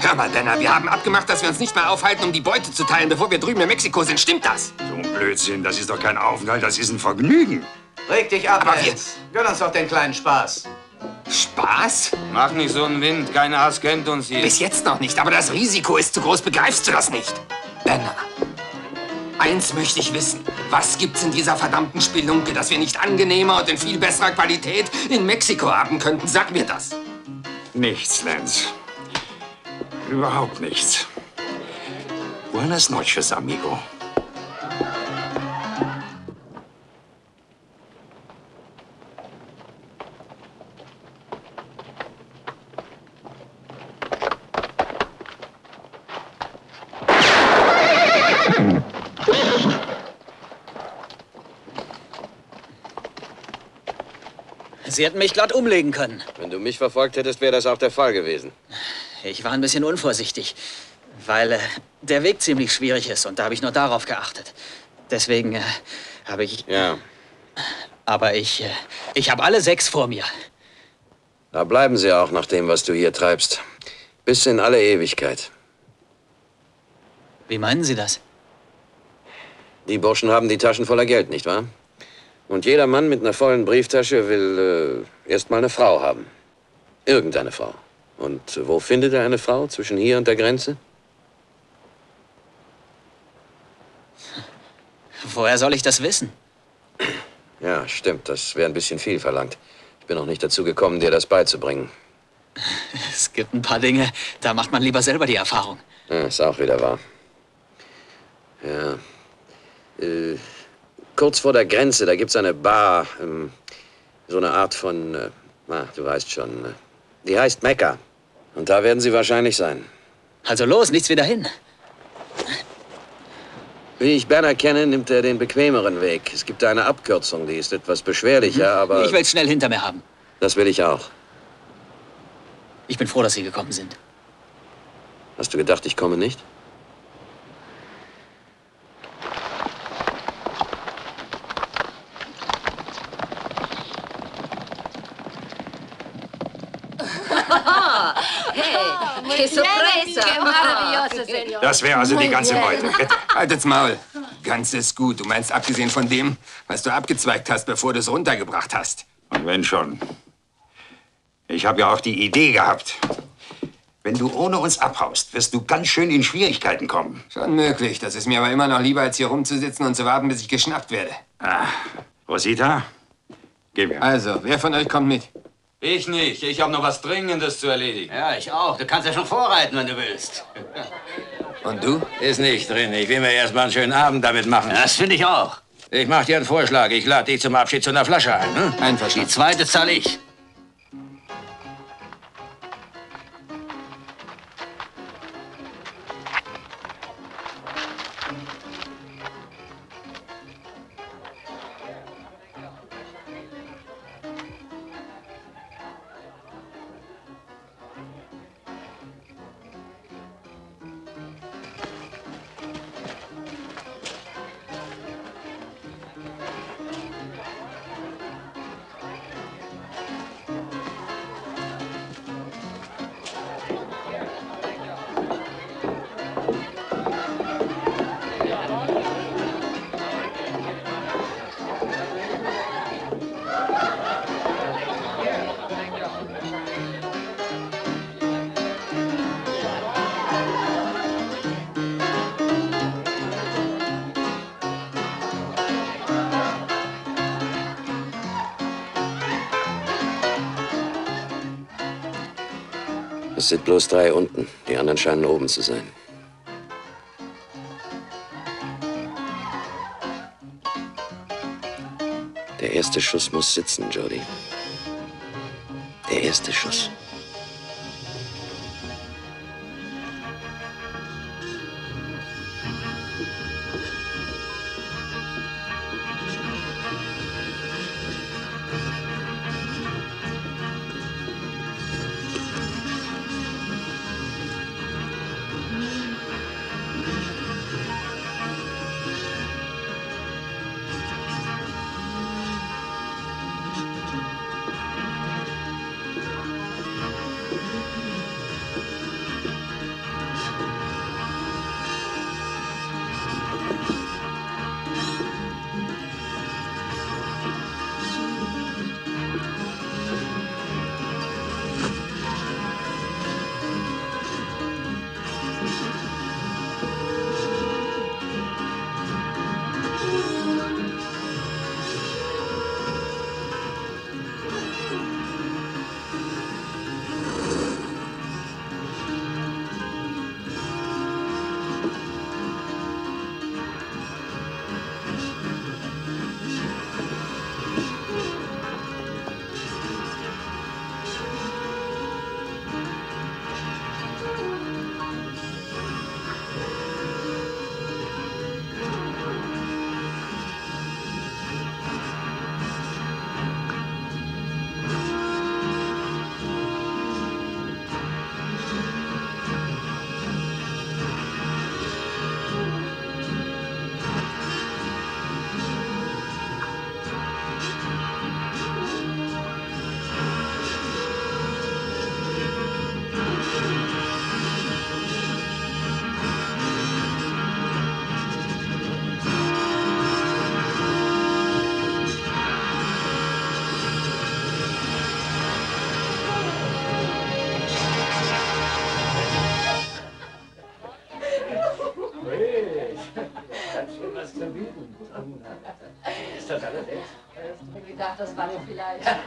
Hör mal, Benner, wir haben abgemacht, dass wir uns nicht mehr aufhalten, um die Beute zu teilen, bevor wir drüben in Mexiko sind. Stimmt das? Blödsinn, das ist doch kein Aufenthalt, das ist ein Vergnügen. Reg dich ab, Lenz. Gönn uns doch den kleinen Spaß. Spaß? Mach nicht so einen Wind, keiner Hass kennt uns hier. Bis jetzt noch nicht, aber das Risiko ist zu groß, begreifst du das nicht? Benner, Eins möchte ich wissen. Was gibt's in dieser verdammten Spelunke, dass wir nicht angenehmer und in viel besserer Qualität in Mexiko haben könnten? Sag mir das. Nichts, Lenz. Überhaupt nichts. Buenas noches, amigo. Sie hätten mich glatt umlegen können. Wenn du mich verfolgt hättest, wäre das auch der Fall gewesen. Ich war ein bisschen unvorsichtig, weil äh, der Weg ziemlich schwierig ist und da habe ich nur darauf geachtet. Deswegen äh, habe ich... Ja. Aber ich, äh, ich habe alle sechs vor mir. Da bleiben sie auch nach dem, was du hier treibst. Bis in alle Ewigkeit. Wie meinen Sie das? Die Burschen haben die Taschen voller Geld, nicht wahr? Und jeder Mann mit einer vollen Brieftasche will äh, erst mal eine Frau haben. Irgendeine Frau. Und äh, wo findet er eine Frau? Zwischen hier und der Grenze? Woher soll ich das wissen? Ja, stimmt. Das wäre ein bisschen viel verlangt. Ich bin noch nicht dazu gekommen, dir das beizubringen. Es gibt ein paar Dinge, da macht man lieber selber die Erfahrung. Ja, ist auch wieder wahr. Ja. Äh... Kurz vor der Grenze, da gibt's eine Bar, ähm, so eine Art von, äh, na, du weißt schon, äh, die heißt Mekka. Und da werden sie wahrscheinlich sein. Also los, nichts wie dahin. Wie ich Benner kenne, nimmt er den bequemeren Weg. Es gibt eine Abkürzung, die ist etwas beschwerlicher, hm. aber... Ich will's schnell hinter mir haben. Das will ich auch. Ich bin froh, dass Sie gekommen sind. Hast du gedacht, ich komme nicht? Das wäre also die ganze Beute. Haltet's Maul. Ganz ist gut. Du meinst abgesehen von dem, was du abgezweigt hast, bevor du es runtergebracht hast. Und wenn schon. Ich habe ja auch die Idee gehabt. Wenn du ohne uns abhaust, wirst du ganz schön in Schwierigkeiten kommen. Schon möglich. Das ist mir aber immer noch lieber, als hier rumzusitzen und zu warten, bis ich geschnappt werde. Ah, Rosita, geh mir. Also, wer von euch kommt mit? Ich nicht. Ich habe noch was Dringendes zu erledigen. Ja, ich auch. Du kannst ja schon vorreiten, wenn du willst. Und du? Ist nicht drin. Ich will mir erst mal einen schönen Abend damit machen. Das finde ich auch. Ich mache dir einen Vorschlag. Ich lade dich zum Abschied zu einer Flasche ein. Hm? Einverstanden. Die zweite zahle ich. Es sind bloß drei unten. Die anderen scheinen oben zu sein. Der erste Schuss muss sitzen, Jody. Der erste Schuss. Scheinchen vielleicht.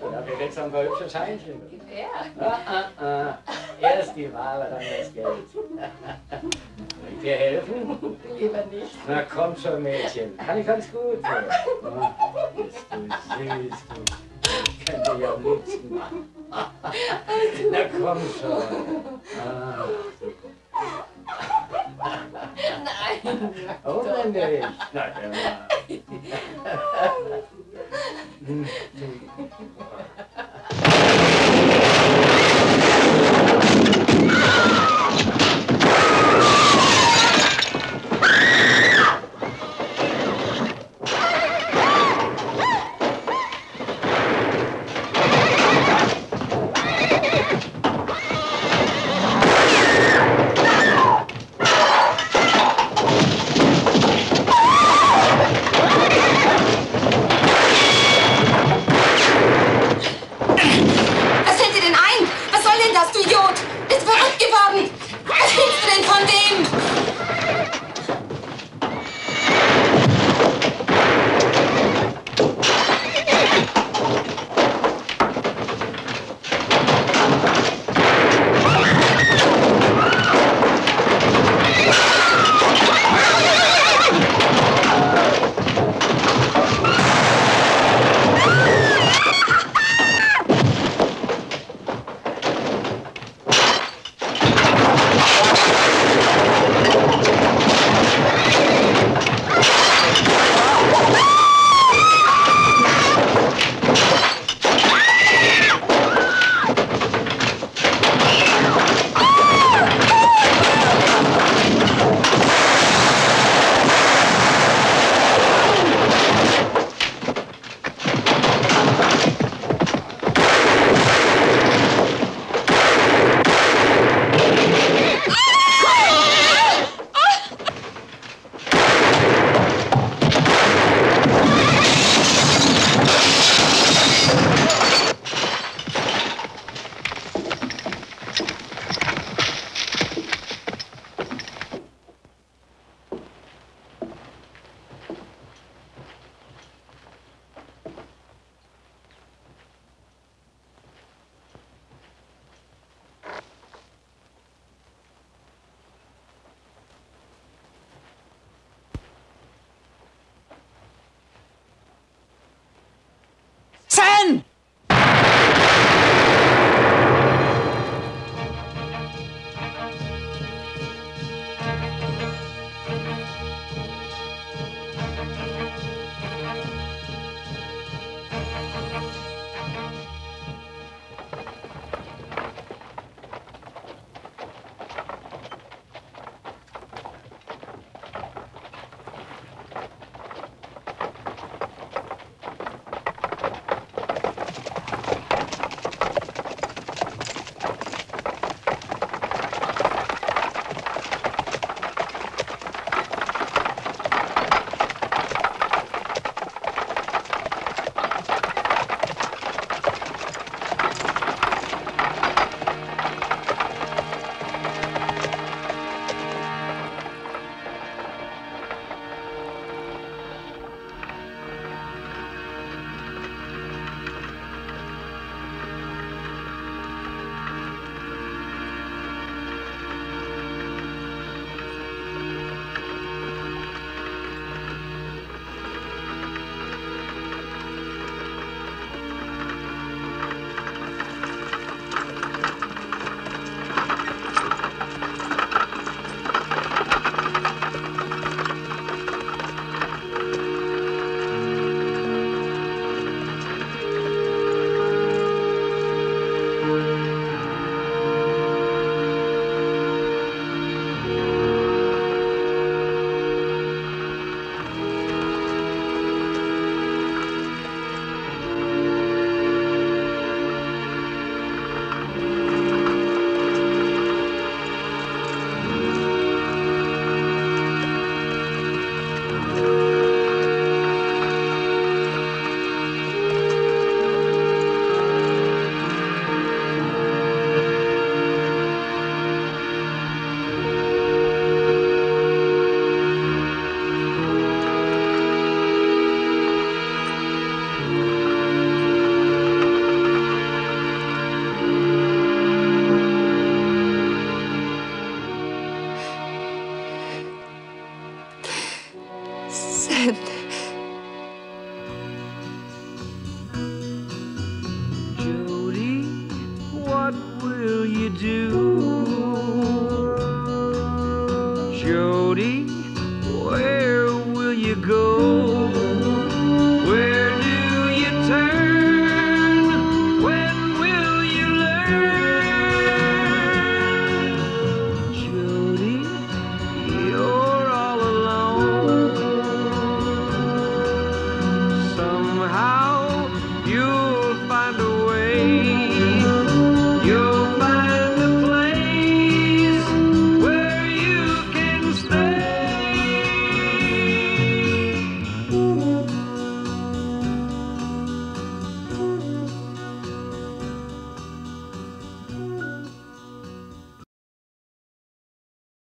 Ja, wir wechseln bei hübsche Scheinchen. Ja. Erst die Ware, dann das Geld. Will ich dir helfen? Lieber nicht. Na komm schon, Mädchen. Kann ich ganz gut. Oh, bist du süß, du. Ich könnte ja am liebsten machen. Na komm schon. Ah, nein. Oh, wenn nicht. Nein, immer. will you do, Jody?